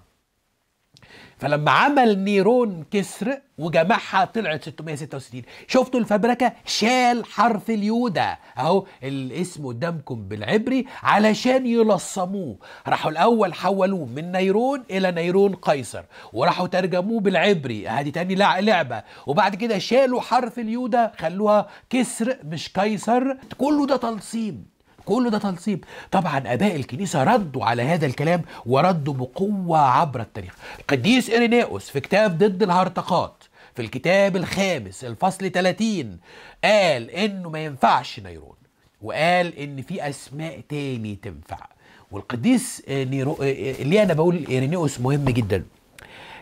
فلما عمل نيرون كسر وجمعها طلعت 666. شفتوا الفبركه؟ شال حرف اليودا اهو الاسم قدامكم بالعبري علشان يلصموه. راحوا الاول حولوه من نيرون الى نيرون قيصر، وراحوا ترجموه بالعبري، ادي تاني لعبه. وبعد كده شالوا حرف اليودا خلوها كسر مش قيصر. كله ده تلصيم، كله ده تلصيم. طبعا اباء الكنيسه ردوا على هذا الكلام وردوا بقوه عبر التاريخ. القديس إيرينيوس في كتاب ضد الهرطقات في الكتاب الخامس الفصل 30 قال انه ما ينفعش نيرون، وقال ان في اسماء تاني تنفع. والقديس اللي انا بقول إيرينيوس مهم جدا،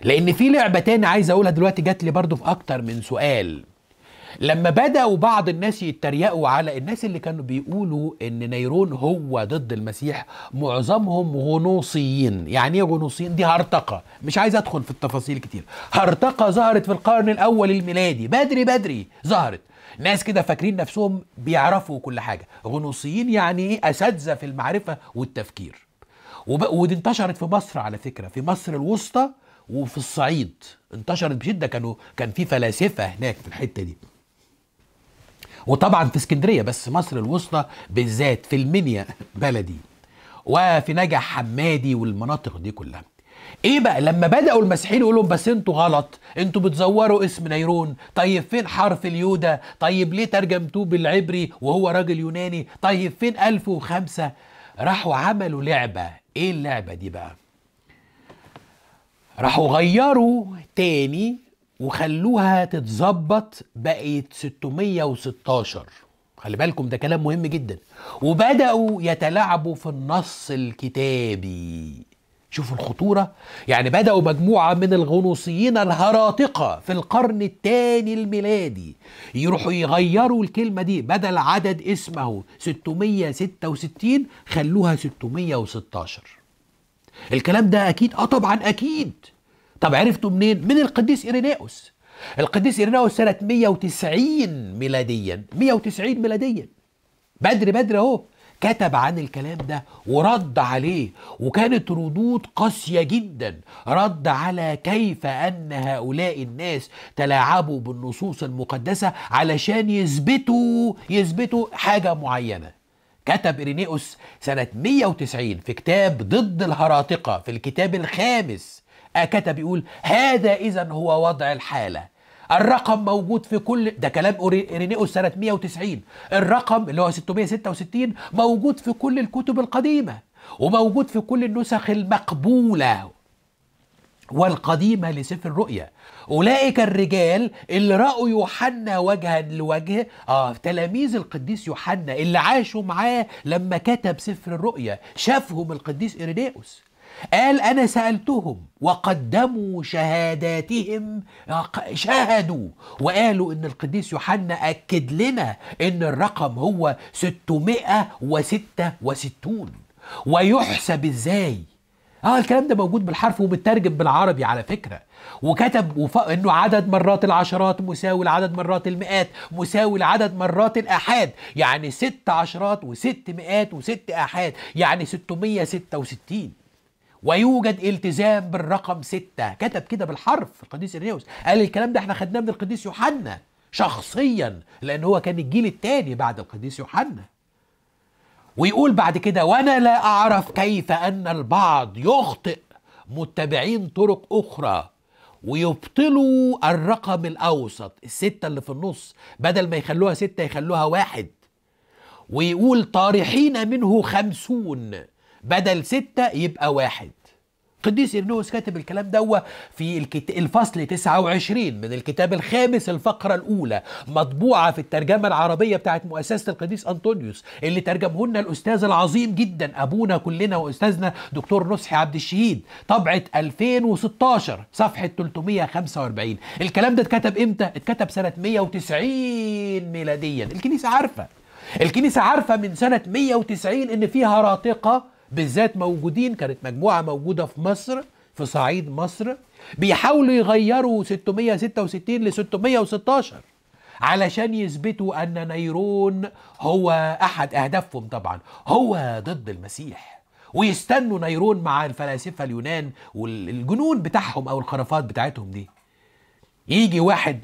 لان في لعبه تاني عايز اقولها دلوقتي، جات لي برضو في اكتر من سؤال. لما بدأوا بعض الناس يتريقوا على الناس اللي كانوا بيقولوا ان نيرون هو ضد المسيح، معظمهم غنوصيين. يعني ايه غنوصيين؟ دي هرطقه، مش عايز ادخل في التفاصيل كتير. هرطقه ظهرت في القرن الاول الميلادي، بدري بدري ظهرت. ناس كده فاكرين نفسهم بيعرفوا كل حاجه. غنوصيين يعني ايه؟ اساتذه في المعرفه والتفكير. ودي انتشرت في مصر على فكره، في مصر الوسطى وفي الصعيد انتشرت بشده. كان في فلاسفه هناك في الحته دي، وطبعا في اسكندريه، بس مصر الوسطى بالذات في المنيا بلدي وفي نجع حمادي والمناطق دي كلها. ايه بقى لما بداوا المسيحيين يقولوا بس انتوا غلط، انتوا بتزوروا اسم نيرون، طيب فين حرف اليودا، طيب ليه ترجمتوه بالعبري وهو راجل يوناني، طيب فين 1005؟ راحوا عملوا لعبه. ايه اللعبه دي بقى؟ راحوا غيروا تاني وخلوها تتظبط، بقت 616. خلي بالكم ده كلام مهم جدا. وبدأوا يتلاعبوا في النص الكتابي. شوفوا الخطورة. يعني بدأوا مجموعة من الغنوصيين الهراطقة في القرن الثاني الميلادي يروحوا يغيروا الكلمة دي، بدل عدد اسمه 666 خلوها 616. الكلام ده أكيد؟ آه طبعا أكيد. طب عرفتوا منين؟ من القديس إيرينيوس. القديس إيرينيوس سنة 190 ميلاديا، 190 ميلاديا، بدري بدري اهو، كتب عن الكلام ده ورد عليه، وكانت ردود قاسية جدا. رد على كيف أن هؤلاء الناس تلاعبوا بالنصوص المقدسة علشان يثبتوا حاجة معينة. كتب إيرينيوس سنة 190 في كتاب ضد الهراطقة في الكتاب الخامس، كتب يقول هذا إذا هو وضع الحالة. الرقم موجود في كل ده، كلام إيرينيوس سنة 190. الرقم اللي هو 666 موجود في كل الكتب القديمة، وموجود في كل النسخ المقبولة والقديمة لسفر الرؤيا. أولئك الرجال اللي رأوا يوحنا وجها لوجه، تلاميذ القديس يوحنا اللي عاشوا معاه لما كتب سفر الرؤيا، شافهم القديس إيرينيوس. قال أنا سألتهم وقدموا شهاداتهم، شهدوا وقالوا إن القديس يوحنا أكد لنا إن الرقم هو 666. ويحسب إزاي؟ الكلام ده موجود بالحرف ومترجم بالعربي على فكرة. وكتب انه عدد مرات العشرات مساوي لعدد مرات المئات مساوي لعدد مرات الآحاد، يعني 6 عشرات و6 مئات و6 آحاد، يعني 666. ويوجد التزام بالرقم 6. كتب كده بالحرف القديس إيرينيوس. قال الكلام ده احنا خدناه من القديس يوحنا شخصيا، لأن هو كان الجيل الثاني بعد القديس يوحنا. ويقول بعد كده وأنا لا أعرف كيف أن البعض يخطئ متبعين طرق أخرى ويبطلوا الرقم الأوسط، 6 اللي في النص، بدل ما يخلوها 6 يخلوها 1. ويقول طارحين منه 50 بدل 6 يبقى 1. قديس إيرينيوس كاتب الكلام ده في الفصل 29 من الكتاب الخامس الفقرة الأولى، مطبوعة في الترجمة العربية بتاعت مؤسسة القديس أنطونيوس، اللي ترجمه لنا الأستاذ العظيم جدا أبونا كلنا وأستاذنا دكتور نصحي عبد الشهيد، طبعة 2016 صفحة 345. الكلام ده اتكتب إمتى؟ اتكتب سنة 190 ميلاديا. الكنيسة عارفة من سنة 190 إن في هراطقة بالذات موجودين. كانت مجموعة موجودة في مصر، في صعيد مصر، بيحاولوا يغيروا 666 ل 616 علشان يثبتوا أن نيرون هو أحد أهدافهم. طبعا هو ضد المسيح، ويستنوا نيرون مع الفلاسفة اليونان والجنون بتاعهم أو الخرافات بتاعتهم دي. يجي واحد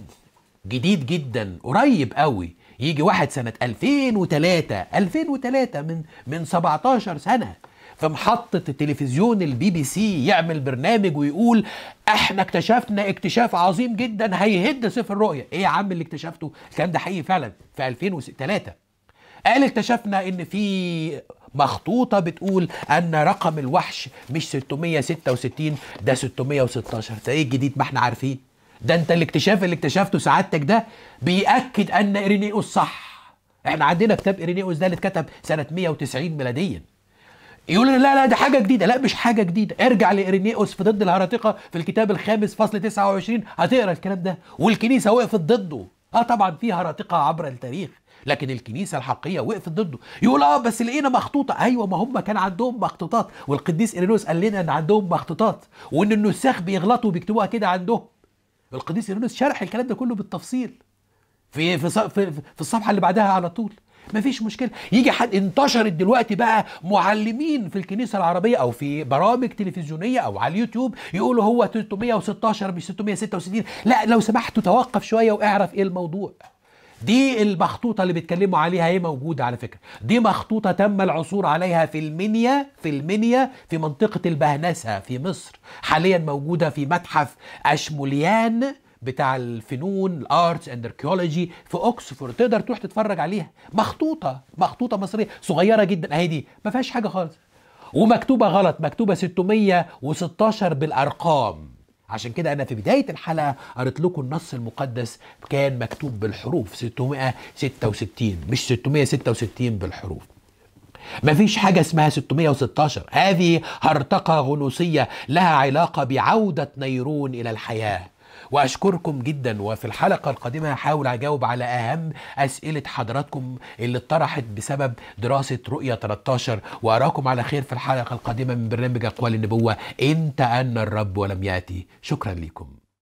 جديد جدا قريب قوي، يجي واحد سنة 2003 من 17 سنة في محطة التلفزيون البي بي سي يعمل برنامج ويقول احنا اكتشفنا اكتشاف عظيم جدا هيهد سفر الرؤيا. ايه يا عم اللي اكتشفته؟ الكلام ده حقيقي فعلا في 2003. قال اكتشفنا ان في مخطوطة بتقول ان رقم الوحش مش 666 ده 616. فايه الجديد؟ ما احنا عارفين ده. انت الاكتشاف اللي اكتشفته سعادتك ده بيأكد ان إيرينيوس صح. احنا عندنا كتاب إيرينيوس ده اللي اتكتب سنة 190 ميلاديا. يقول لا لا ده حاجة جديدة. لا مش حاجة جديدة، ارجع لإيرينيوس في ضد الهرطقة في الكتاب الخامس فصل 29 هتقرا الكلام ده، والكنيسة وقفت ضده. طبعا في هرطقة عبر التاريخ لكن الكنيسة الحقيقية وقفت ضده. يقول بس لقينا مخطوطة. ايوه ما هم كان عندهم مخطوطات، والقديس إيرينيوس قال لنا ان عندهم مخطوطات وان النساخ بيغلطوا وبيكتبوها كده عندهم. القديس إيرينيوس شرح الكلام ده كله بالتفصيل في الصفحة اللي بعدها على طول. مفيش مشكلة. يجي حد انتشرت دلوقتي بقى معلمين في الكنيسة العربية أو في برامج تلفزيونية أو على اليوتيوب يقولوا هو 316 مش 666. لا لو سمحت توقف شوية واعرف إيه الموضوع. دي المخطوطة اللي بيتكلموا عليها هي موجودة على فكرة. دي مخطوطة تم العثور عليها في المنيا في منطقة البهنسا في مصر، حاليا موجودة في متحف اشموليان بتاع الفنون الارتس اند اركيولوجي في اوكسفورد. تقدر تروح تتفرج عليها. مخطوطة مصرية صغيرة جدا اهي دي، ما فيهاش حاجة خالص، ومكتوبة غلط، مكتوبة 616 بالارقام. عشان كده أنا في بداية الحلقة قريت لكم النص المقدس كان مكتوب بالحروف 666 مش 666 بالحروف. مفيش حاجة اسمها 616. هذه هرطقة غنوصية لها علاقة بعودة نيرون إلى الحياة. وأشكركم جدا، وفي الحلقة القادمة هحاول أجاوب على أهم أسئلة حضراتكم اللي اتطرحت بسبب دراسة رؤية 13. وأراكم على خير في الحلقة القادمة من برنامج أقوال النبوة. أنت أن الرب ولم يأتي. شكرا لكم.